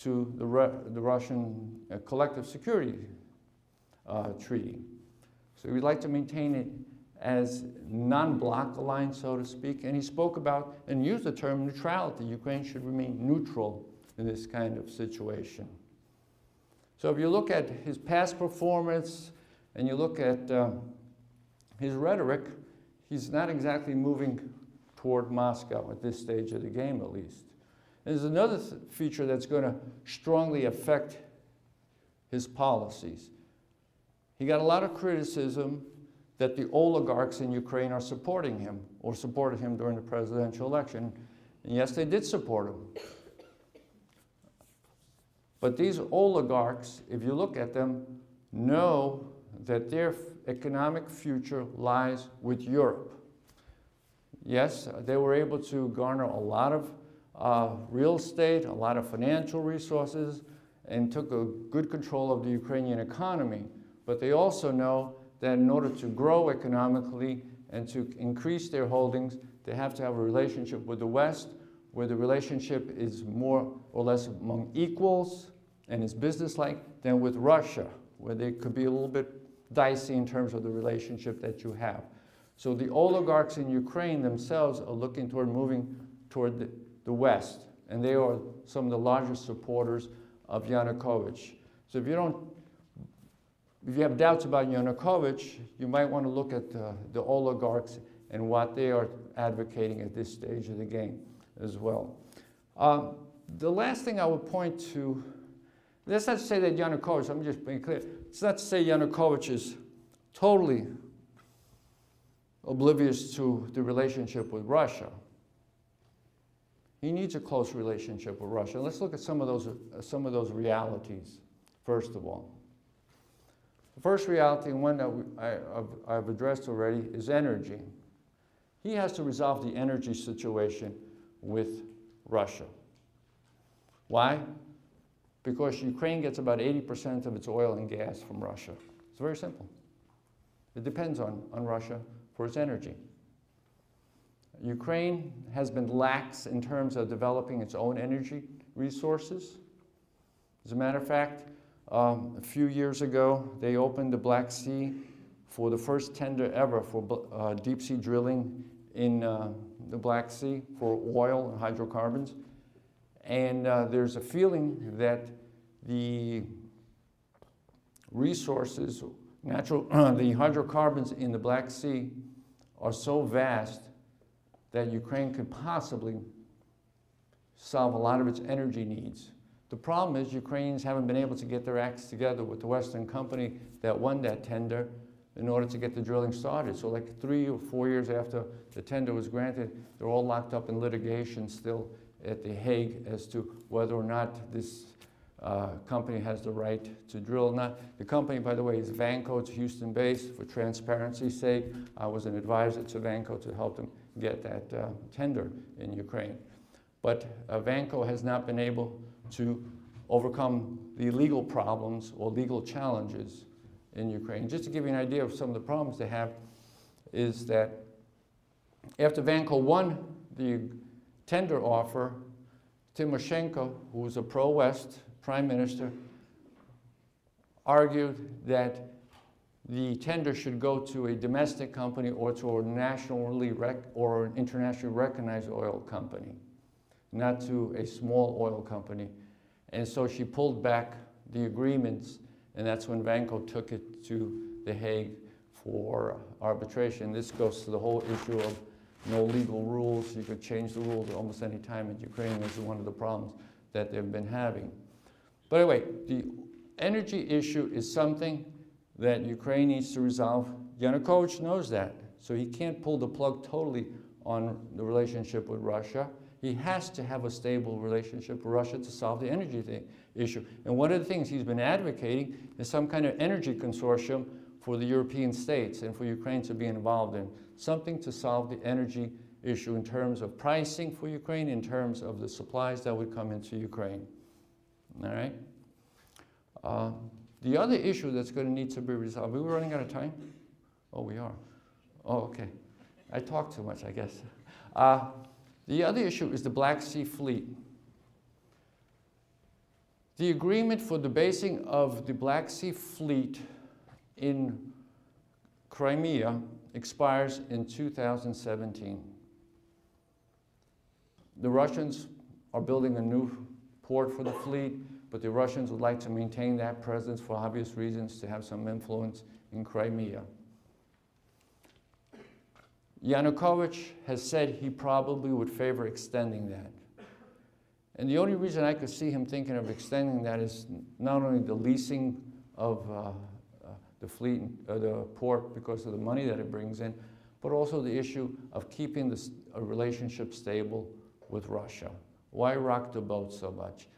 to the, the Russian uh, collective security uh, treaty. So we'd like to maintain it as non-bloc alliance, so to speak, and he spoke about and used the term neutrality. Ukraine should remain neutral in this kind of situation. So if you look at his past performance and you look at uh, his rhetoric, he's not exactly moving toward Moscow at this stage of the game, at least. And there's another th feature that's going to strongly affect his policies. He got a lot of criticism that the oligarchs in Ukraine are supporting him or supported him during the presidential election. And yes, they did support him. But these oligarchs, if you look at them, know that their economic future lies with Europe. Yes, they were able to garner a lot of uh, real estate, a lot of financial resources, and took a good control of the Ukrainian economy. But they also know that in order to grow economically and to increase their holdings, they have to have a relationship with the West, where the relationship is more or less among equals and is businesslike than with Russia, where they could be a little bit dicey in terms of the relationship that you have. So the oligarchs in Ukraine themselves are looking toward moving toward the, the West, and they are some of the largest supporters of Yanukovych. So if you don't, if you have doubts about Yanukovych, you might want to look at the, the oligarchs and what they are advocating at this stage of the game as well. Uh, the last thing I would point to, that's not to say that Yanukovych, I'm just being clear, it's not to say Yanukovych is totally oblivious to the relationship with Russia. He needs a close relationship with Russia. Let's look at some of those, some of those realities, first of all. The first reality, and one that I, I've addressed already, is energy. He has to resolve the energy situation with Russia. Why? Because Ukraine gets about eighty percent of its oil and gas from Russia. It's very simple. It depends on, on Russia for its energy. Ukraine has been lax in terms of developing its own energy resources. As a matter of fact, um, a few years ago, they opened the Black Sea for the first tender ever for uh, deep sea drilling in uh, the Black Sea for oil and hydrocarbons. And uh, there's a feeling that the resources, natural, the hydrocarbons in the Black Sea are so vast that Ukraine could possibly solve a lot of its energy needs. The problem is Ukrainians haven't been able to get their acts together with the Western company that won that tender in order to get the drilling started. So like three or four years after the tender was granted, they're all locked up in litigation still at The Hague as to whether or not this uh, company has the right to drill or not. The company, by the way, is Vanco. It's Houston-based. For transparency's sake, I was an advisor to Vanco to help them get that uh, tender in Ukraine. But uh, Vanco has not been able to overcome the legal problems or legal challenges in Ukraine. Just to give you an idea of some of the problems they have is that after Vanco won the tender offer, Tymoshenko, who was a pro-West prime minister, argued that the tender should go to a domestic company or to a nationally rec or an internationally recognized oil company, not to a small oil company. And so she pulled back the agreements, and that's when Vanco took it to The Hague for arbitration. This goes to the whole issue of no legal rules. You could change the rules at almost any time in Ukraine. This is one of the problems that they've been having. But anyway, the energy issue is something that Ukraine needs to resolve. Yanukovych knows that, so he can't pull the plug totally on the relationship with Russia. He has to have a stable relationship with Russia to solve the energy thing, issue. And one of the things he's been advocating is some kind of energy consortium for the European states and for Ukraine to be involved in, something to solve the energy issue in terms of pricing for Ukraine, in terms of the supplies that would come into Ukraine. All right? Uh, the other issue that's going to need to be resolved, are we running out of time? Oh, we are. Oh, okay. I talk too much, I guess. Uh, the other issue is the Black Sea Fleet. The agreement for the basing of the Black Sea Fleet in Crimea expires in two thousand seventeen. The Russians are building a new port for the fleet, but the Russians would like to maintain that presence for obvious reasons, to have some influence in Crimea. Yanukovych has said he probably would favor extending that. And the only reason I could see him thinking of extending that is not only the leasing of uh, the fleet, uh, the port, because of the money that it brings in, but also the issue of keeping this uh, relationship stable with Russia. Why rock the boat so much?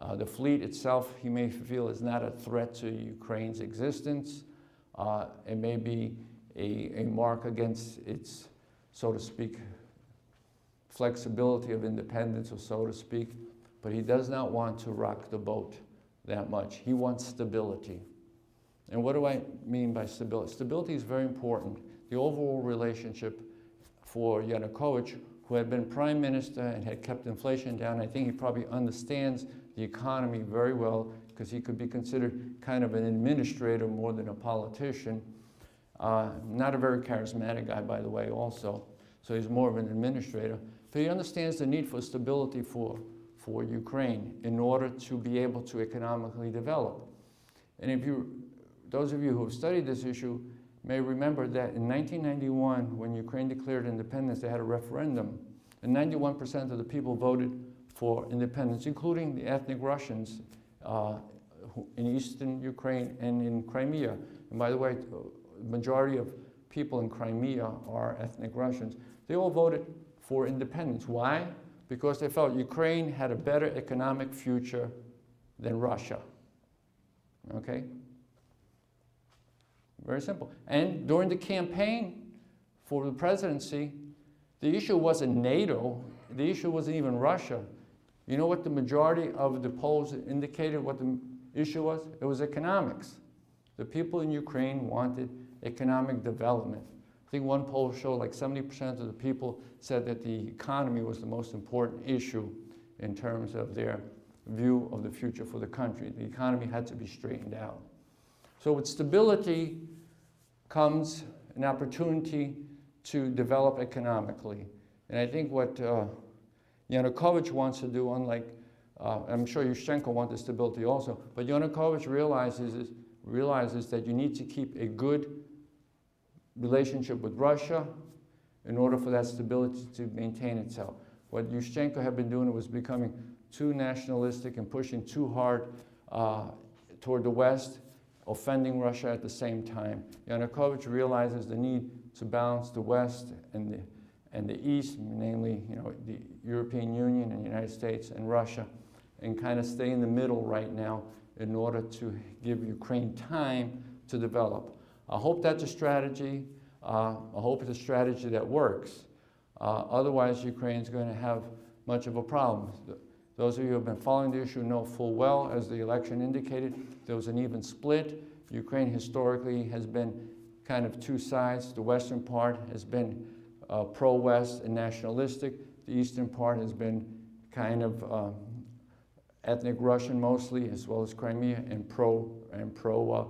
Uh, the fleet itself, he may feel, is not a threat to Ukraine's existence. Uh, it may be a, a mark against its, so to speak, flexibility of independence, or so to speak, but he does not want to rock the boat that much. He wants stability. And what do I mean by stability? Stability is very important. The overall relationship for Yanukovych, who had been prime minister and had kept inflation down, I think he probably understands the economy very well, because he could be considered kind of an administrator more than a politician. Uh, not a very charismatic guy, by the way, also. So he's more of an administrator. But he understands the need for stability for, for Ukraine in order to be able to economically develop. And if you Those of you who have studied this issue may remember that in nineteen ninety-one, when Ukraine declared independence, they had a referendum, and ninety-one percent of the people voted for independence, including the ethnic Russians uh, in eastern Ukraine and in Crimea. And by the way, the majority of people in Crimea are ethnic Russians. They all voted for independence. Why? because they felt Ukraine had a better economic future than Russia. Okay? Very simple. And during the campaign for the presidency, the issue wasn't NATO, the issue wasn't even Russia. You know what the majority of the polls indicated what the issue was? It was economics. The people in Ukraine wanted economic development. I think one poll showed like seventy percent of the people said that the economy was the most important issue in terms of their view of the future for the country. The economy had to be straightened out. So with stability comes an opportunity to develop economically. And I think what uh, Yanukovych wants to do, unlike, uh, I'm sure Yushchenko wanted stability also, but Yanukovych realizes, realizes that you need to keep a good relationship with Russia in order for that stability to maintain itself. What Yushchenko had been doing was becoming too nationalistic and pushing too hard uh, toward the West, offending Russia at the same time. Yanukovych realizes the need to balance the West and the, and the East, namely, you know, the European Union and the United States and Russia, and kind of stay in the middle right now in order to give Ukraine time to develop. I hope that's a strategy. Uh, I hope it's a strategy that works. Uh, otherwise, Ukraine's going to have much of a problem. Those of you who have been following the issue know full well, as the election indicated, there was an even split. Ukraine historically has been kind of two sides. The western part has been uh, pro-West and nationalistic. The eastern part has been kind of um, ethnic Russian mostly, as well as Crimea, and pro and pro uh,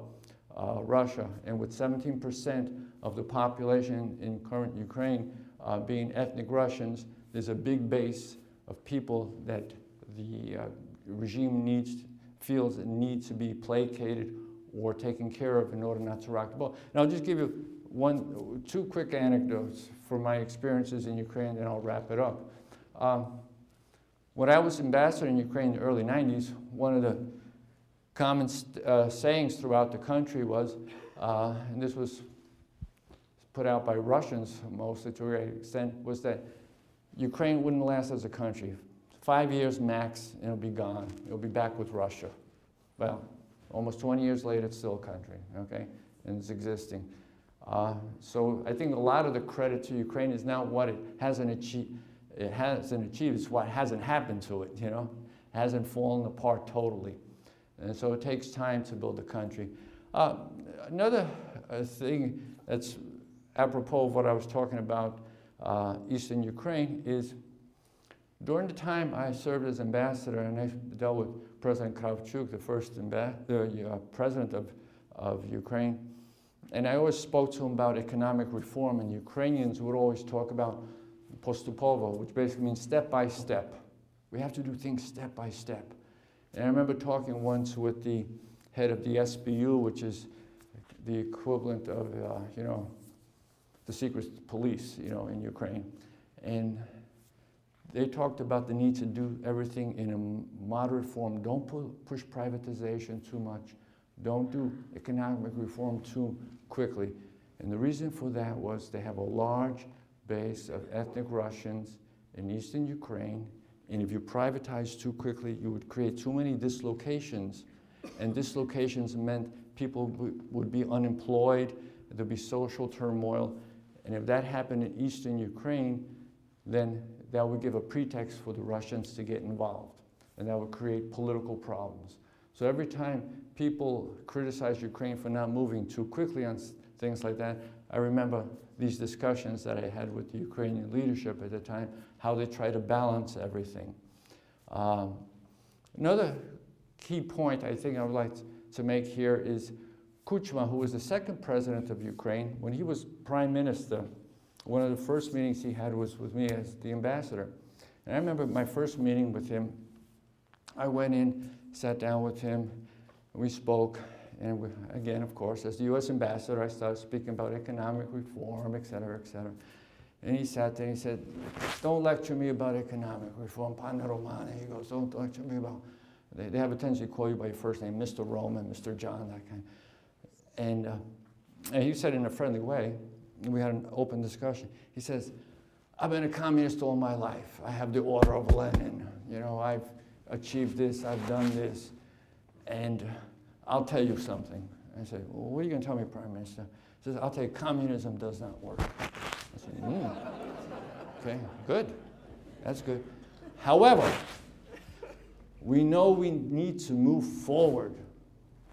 uh, Russia. And with seventeen percent of the population in current Ukraine uh, being ethnic Russians, there's a big base of people that the uh, regime needs, feels it needs to be placated or taken care of in order not to rock the boat. And I'll just give you one, two quick anecdotes from my experiences in Ukraine, and I'll wrap it up. Um, when I was ambassador in Ukraine in the early nineties, one of the common uh, sayings throughout the country was, uh, and this was put out by Russians mostly to a great extent, was that Ukraine wouldn't last as a country. Five years max, and it'll be gone. It'll be back with Russia. Well, almost twenty years later, it's still a country, okay? And it's existing. Uh, so I think a lot of the credit to Ukraine is not what it hasn't achieved. It hasn't achieved, it's what hasn't happened to it, you know? It hasn't fallen apart totally. And so it takes time to build a country. Uh, another uh, thing that's apropos of what I was talking about, Uh, Eastern Ukraine, is during the time I served as ambassador and I dealt with President Kravchuk, the first the, uh, president of, of Ukraine, and I always spoke to him about economic reform, and Ukrainians would always talk about postupovo, which basically means step by step. We have to do things step by step. And I remember talking once with the head of the S B U, which is the equivalent of, uh, you know, the secret police, you know, in Ukraine. And they talked about the need to do everything in a moderate form. Don't pu push privatization too much. Don't do economic reform too quickly. And the reason for that was they have a large base of ethnic Russians in Eastern Ukraine. And if you privatize too quickly, you would create too many dislocations. And dislocations meant people would be unemployed. There'd be social turmoil. And if that happened in Eastern Ukraine, then that would give a pretext for the Russians to get involved. And that would create political problems. So every time people criticize Ukraine for not moving too quickly on things like that, I remember these discussions that I had with the Ukrainian leadership at the time, how they try to balance everything. Um, another key point I think I would like to make here is Kuchma, who was the second president of Ukraine, when he was prime minister, one of the first meetings he had was with me as the ambassador. And I remember my first meeting with him. I went in, sat down with him, we spoke, and we, again, of course, as the U S ambassador, I started speaking about economic reform, et cetera, et cetera. And he sat there and he said, "Don't lecture me about economic reform, Pana Romana." He goes, "Don't lecture me about..." They, they have a tendency to call you by your first name, Mister Roman, Mister John, that kind. And, uh, and he said in a friendly way, and we had an open discussion, he says, I've been a communist all my life. I have the order of Lenin. You know, I've achieved this, I've done this. And I'll tell you something. I say, well, what are you going to tell me, Prime Minister? He says, I'll tell you, communism does not work. I say, mm. OK, good. That's good. However, we know we need to move forward.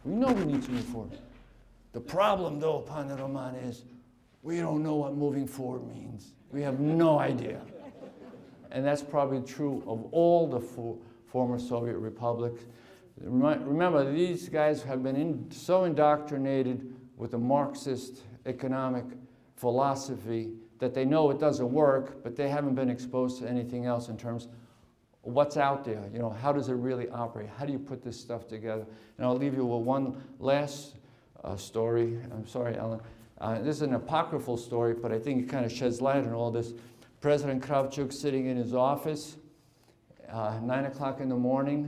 We know we need to move forward. The problem, though, Pana Roman, is we don't know what moving forward means. We have no idea. And that's probably true of all the fo former Soviet republics. Remember, these guys have been in, so indoctrinated with the Marxist economic philosophy that they know it doesn't work, but they haven't been exposed to anything else in terms of what's out there. You know, how does it really operate? How do you put this stuff together? And I'll leave you with one last uh, story. I'm sorry, Ellen. Uh, this is an apocryphal story, but I think it kind of sheds light on all this. President Kravchuk sitting in his office, uh, nine o'clock in the morning,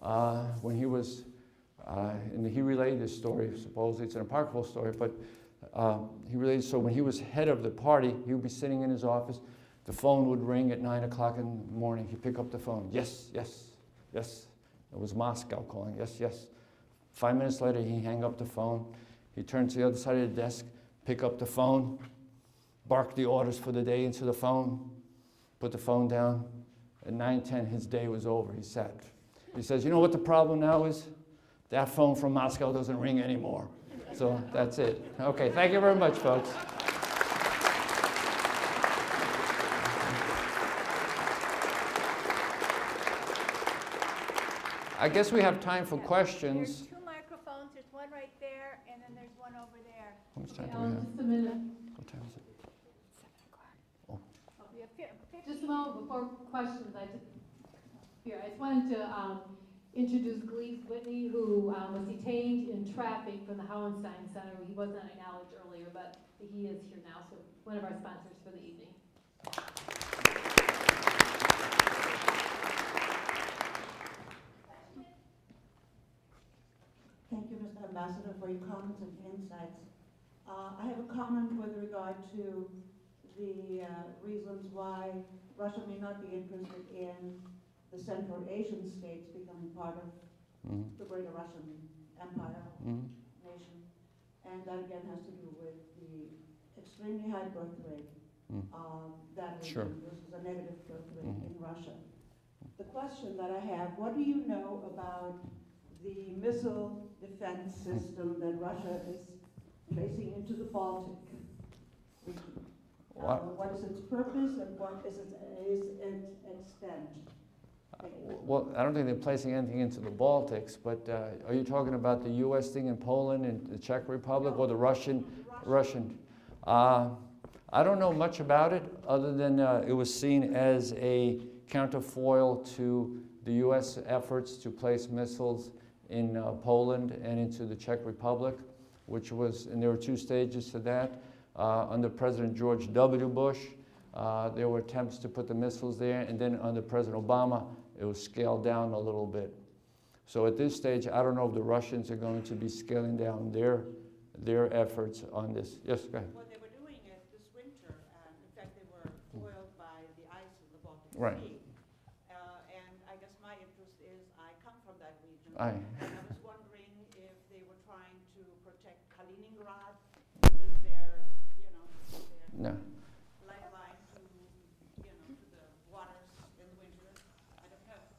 Uh, when he was, uh, and he relayed this story, supposedly it's an apocryphal story, but uh, he relayed, so when he was head of the party, he would be sitting in his office, the phone would ring at nine o'clock in the morning, he'd pick up the phone, yes, yes, yes, it was Moscow calling, yes, yes. Five minutes later, he hung up the phone, he turned to the other side of the desk, pick up the phone, bark the orders for the day into the phone, put the phone down, at nine ten, his day was over, he sat. He says, you know what the problem now is? That phone from Moscow doesn't ring anymore. So that's it. OK, thank you very much, folks. I guess we have time for questions. There's two microphones. There's one right there, and then there's one over there. How much time do we have? Just a minute. What time is it? seven o'clock. Oh. Just a moment before questions. I just Here, I just wanted to um, introduce Glees Whitney, who um, was detained in traffic from the Hauenstein Center. He wasn't acknowledged earlier, but he is here now, so one of our sponsors for the evening. Thank you, Mister Ambassador, for your comments and insights. Uh, I have a comment with regard to the uh, reasons why Russia may not be interested in the Central Asian states becoming part of mm-hmm. the greater Russian Empire mm-hmm. nation. And that again has to do with the extremely high birth rate. Mm. Um, that sure. is a negative birth rate mm-hmm. in Russia. The question that I have, what do you know about the missile defense system that Russia is placing into the Baltic? What, uh, what is its purpose and what is its, is its extent? Well, I don't think they're placing anything into the Baltics, but uh, are you talking about the U S thing in Poland and the Czech Republic or the Russian? Russian. Uh, I don't know much about it other than uh, it was seen as a counterfoil to the U S efforts to place missiles in uh, Poland and into the Czech Republic, which was, and there were two stages to that. Uh, under President George W. Bush, uh, there were attempts to put the missiles there, and then under President Obama, it was scaled down a little bit. So at this stage, I don't know if the Russians are going to be scaling down their, their efforts on this. Yes, go ahead. Well, they were doing it this winter. And in fact, they were foiled by the ice in the Baltic Sea. Right. Uh, and I guess my interest is I come from that region. I. And I was wondering if they were trying to protect Kaliningrad, with their, you know, their no.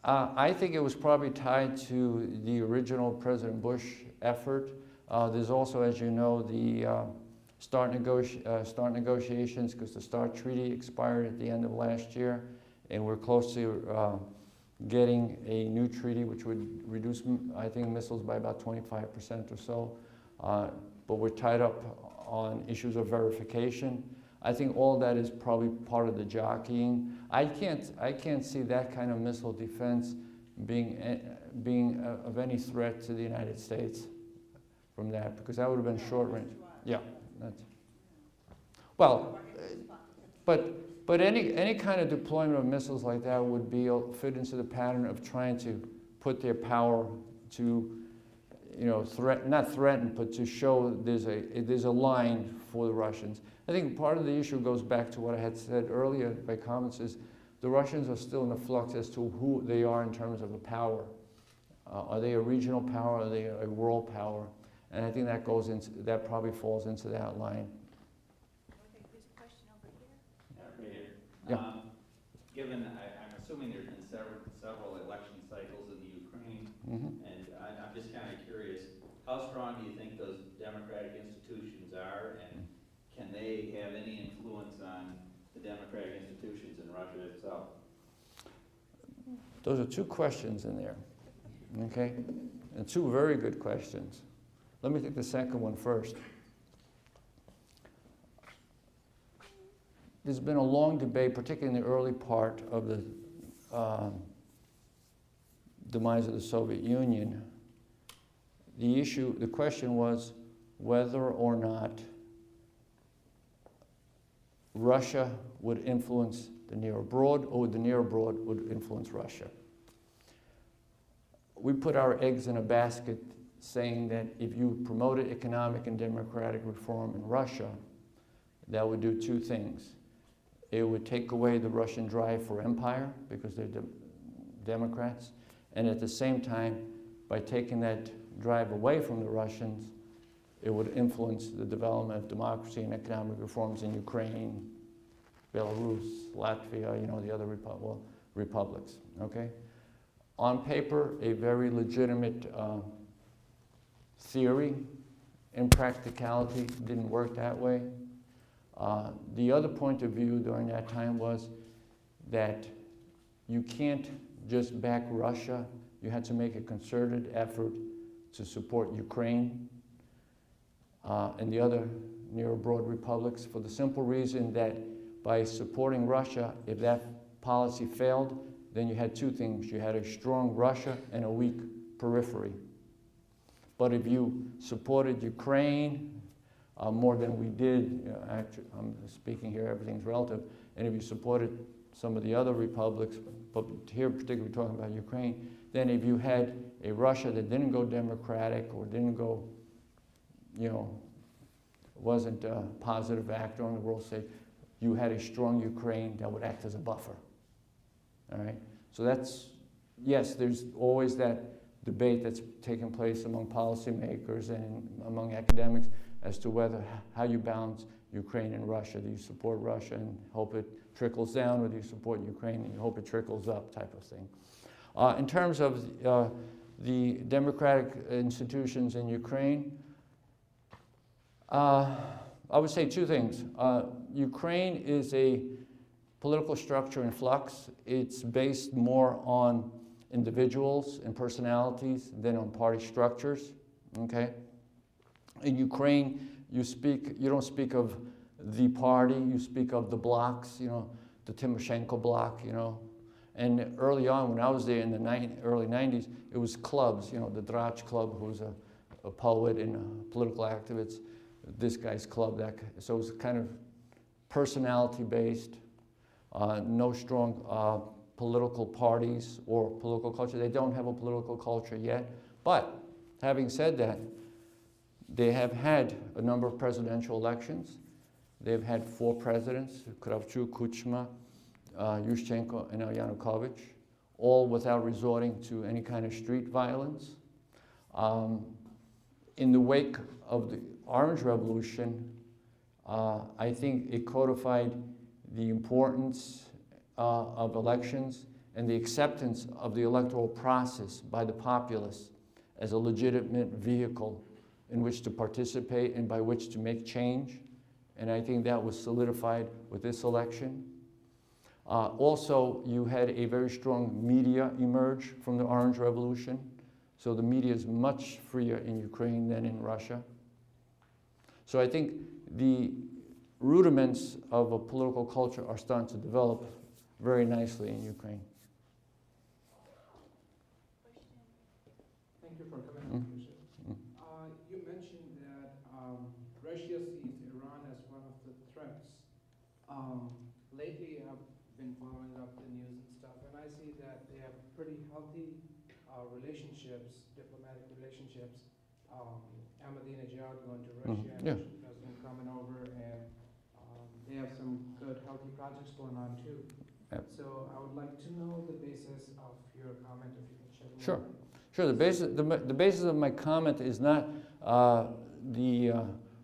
Uh, I think it was probably tied to the original President Bush effort. Uh, there's also, as you know, the uh, START, negoti uh, START negotiations, because the START treaty expired at the end of last year, and we're close to uh, getting a new treaty, which would reduce, I think, missiles by about twenty-five percent or so. Uh, but we're tied up on issues of verification. I think all that is probably part of the jockeying. I can't, I can't see that kind of missile defense being, a, being a, of any threat to the United States from that, because that would have been short range. Yeah. That's, well, but, but any, any kind of deployment of missiles like that would be fit into the pattern of trying to put their power to, you know, threat, not threaten, but to show there's a, there's a line for the Russians. I think part of the issue goes back to what I had said earlier in my comments is the Russians are still in a flux as to who they are in terms of a power. Uh, are they a regional power? Are they a world power? And I think that goes into, that probably falls into that line. Okay, there's a question over here. Yeah. Um, given, I, I'm assuming there's been several, several election cycles in the Ukraine, mm-hmm. and I, I'm just kind of curious, how strong do you think those democratic institutions are, and can they have any influence on the democratic institutions in Russia itself? Those are two questions in there, okay? And two very good questions. Let me take the second one first. There's been a long debate, particularly in the early part of the uh, demise of the Soviet Union. The issue, the question was whether or not Russia would influence the near abroad, or the near abroad would influence Russia. We put our eggs in a basket saying that if you promoted economic and democratic reform in Russia, that would do two things. It would take away the Russian drive for empire, because they're de Democrats, and at the same time, by taking that drive away from the Russians, it would influence the development of democracy and economic reforms in Ukraine, Belarus, Latvia, you know, the other repu well, republics, okay? On paper, a very legitimate uh, theory. In practicality, didn't work that way. Uh, the other point of view during that time was that you can't just back Russia. You had to make a concerted effort to support Ukraine uh, and the other near abroad republics, for the simple reason that by supporting Russia, if that policy failed, then you had two things. You had a strong Russia and a weak periphery. But if you supported Ukraine uh, more than we did, you know, actually, I'm speaking here, everything's relative, and if you supported some of the other republics, but here particularly we're talking about Ukraine, then if you had a Russia that didn't go democratic or didn't go, you know, wasn't a positive actor on the world stage, you had a strong Ukraine that would act as a buffer, all right? So that's, yes, there's always that debate that's taken place among policymakers and among academics as to whether how you balance Ukraine and Russia. Do you support Russia and hope it trickles down, or do you support Ukraine and you hope it trickles up, type of thing? Uh, in terms of uh, the democratic institutions in Ukraine, uh, I would say two things. Uh, Ukraine is a political structure in flux. It's based more on individuals and personalities than on party structures, okay? In Ukraine, you speak, you don't speak of the party, you speak of the blocks, you know, the Tymoshenko block, you know. And early on, when I was there in the early nineties, it was clubs, you know, the Drach Club, who's a, a poet and a political activist, this guy's club, that guy. So it was kind of personality-based, uh, no strong, uh, political parties or political culture. They don't have a political culture yet. But having said that, they have had a number of presidential elections. They've had four presidents, Kravchuk, Kuchma, uh, Yushchenko, and Yanukovych, all without resorting to any kind of street violence. Um, in the wake of the Orange Revolution, uh, I think it codified the importance Uh, of elections and the acceptance of the electoral process by the populace as a legitimate vehicle in which to participate and by which to make change. And I think that was solidified with this election. Uh, also, you had a very strong media emerge from the Orange Revolution. So the media is much freer in Ukraine than in Russia. So I think the rudiments of a political culture are starting to develop very nicely in Ukraine. Thank you for coming on. Mm-hmm. uh, You mentioned that um, Russia sees Iran as one of the threats. Um, lately, I've been following up the news and stuff, and I see that they have pretty healthy uh, relationships, diplomatic relationships. Um, Ahmadinejad going to Russia, mm-hmm. yeah. and President coming over, and um, they have some good, healthy projects going on too. Yep. So I would like to know the basis of your comment, if you can share. Sure, more. Sure. The basis, the, the basis of my comment is not uh, the uh,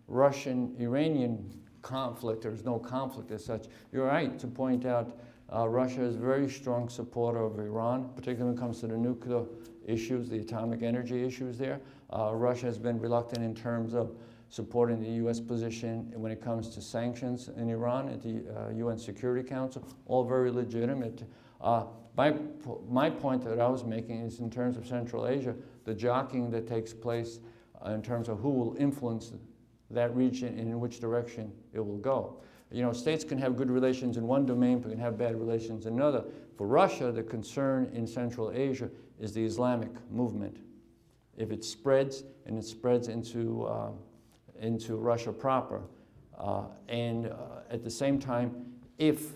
Russian-Iranian conflict. There's no conflict as such. You're right to point out uh, Russia is a very strong supporter of Iran, particularly when it comes to the nuclear issues, the atomic energy issues there. Uh, Russia has been reluctant in terms of supporting the U S position when it comes to sanctions in Iran at the uh, U N Security Council, all very legitimate. Uh, my, my point that I was making is in terms of Central Asia, the jockeying that takes place uh, in terms of who will influence that region and in which direction it will go. You know, states can have good relations in one domain, but can have bad relations in another. For Russia, the concern in Central Asia is the Islamic movement. If it spreads, and it spreads into uh, into Russia proper, uh, and uh, at the same time, if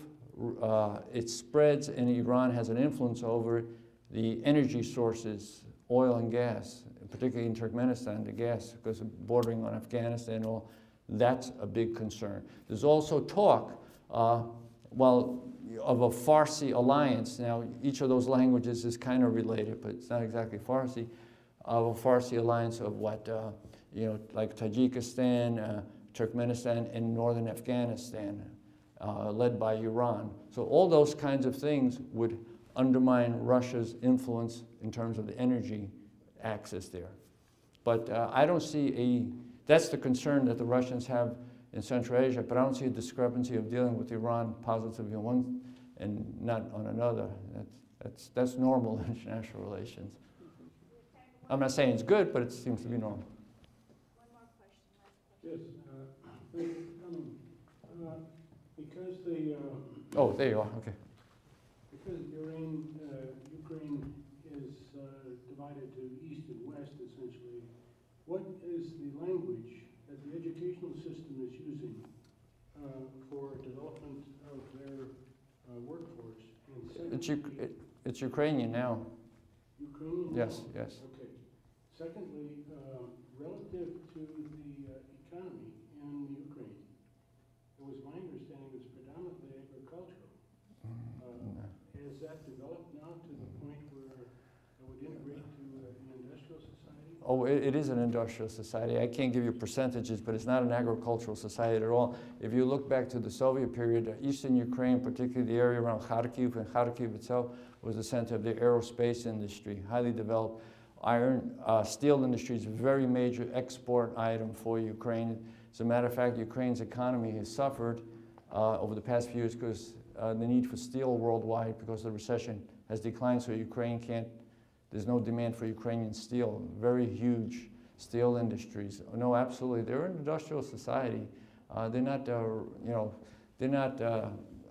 uh, it spreads and Iran has an influence over the energy sources, oil and gas, particularly in Turkmenistan, the gas because bordering on Afghanistan and all, that's a big concern. There's also talk, uh, well, of a Farsi alliance. Now, each of those languages is kind of related, but it's not exactly Farsi, of a Farsi alliance of what, uh, you know, like Tajikistan, uh, Turkmenistan, and northern Afghanistan, uh, led by Iran. So all those kinds of things would undermine Russia's influence in terms of the energy axis there. But uh, I don't see a, that's the concern that the Russians have in Central Asia, but I don't see a discrepancy of dealing with Iran positively on one and not on another. That's, that's, that's normal in international relations. I'm not saying it's good, but it seems to be normal. Yes, uh, they, um, uh, because the uh, oh, there you are. Okay. Because Ukraine, uh, Ukraine is uh, divided to east and west, essentially. What is the language that the educational system is using uh, for development of their uh, workforce? And second, it's U it, it's Ukrainian now. Ukrainian. Yes. Now? Yes. Okay. Secondly, uh, relative to the uh, economy in Ukraine. It was my understanding it was predominantly agricultural. Uh, has that developed now to the point where it would integrate to an industrial society? Oh, it, it is an industrial society. I can't give you percentages, but it's not an agricultural society at all. If you look back to the Soviet period, eastern Ukraine, particularly the area around Kharkiv, and Kharkiv itself was the center of the aerospace industry, highly developed. Iron, uh, steel industry is a very major export item for Ukraine. As a matter of fact, Ukraine's economy has suffered uh, over the past few years because uh, the need for steel worldwide, because the recession has declined, so Ukraine can't, there's no demand for Ukrainian steel. Very huge steel industries. No, absolutely, they're an industrial society. Uh, they're not, uh, you know, they're not uh,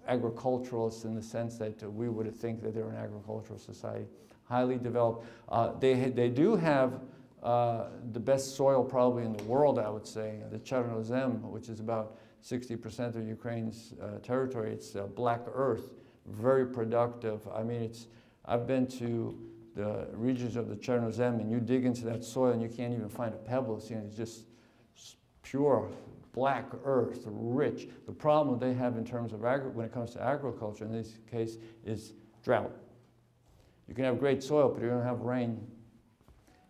agriculturalists in the sense that uh, we would think that they're an agricultural society. Highly developed. Uh, they, they do have uh, the best soil probably in the world, I would say, the Chernozem, which is about sixty percent of Ukraine's uh, territory. It's uh, black earth, very productive. I mean, it's, I've been to the regions of the Chernozem, and you dig into that soil and you can't even find a pebble. It's, you know, it's just pure black earth, rich. The problem they have in terms of agri when it comes to agriculture in this case is drought. You can have great soil, but you don't have rain.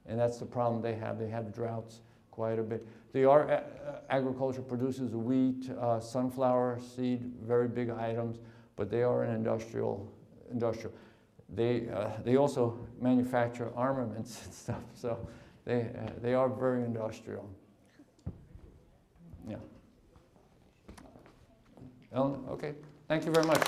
And that's the problem they have. They have droughts quite a bit. They are uh, agriculture producers, wheat, uh, sunflower seed, very big items, but they are an industrial, industrial. They, uh, they also manufacture armaments and stuff, so they, uh, they are very industrial. Yeah. Ellen, okay, thank you very much.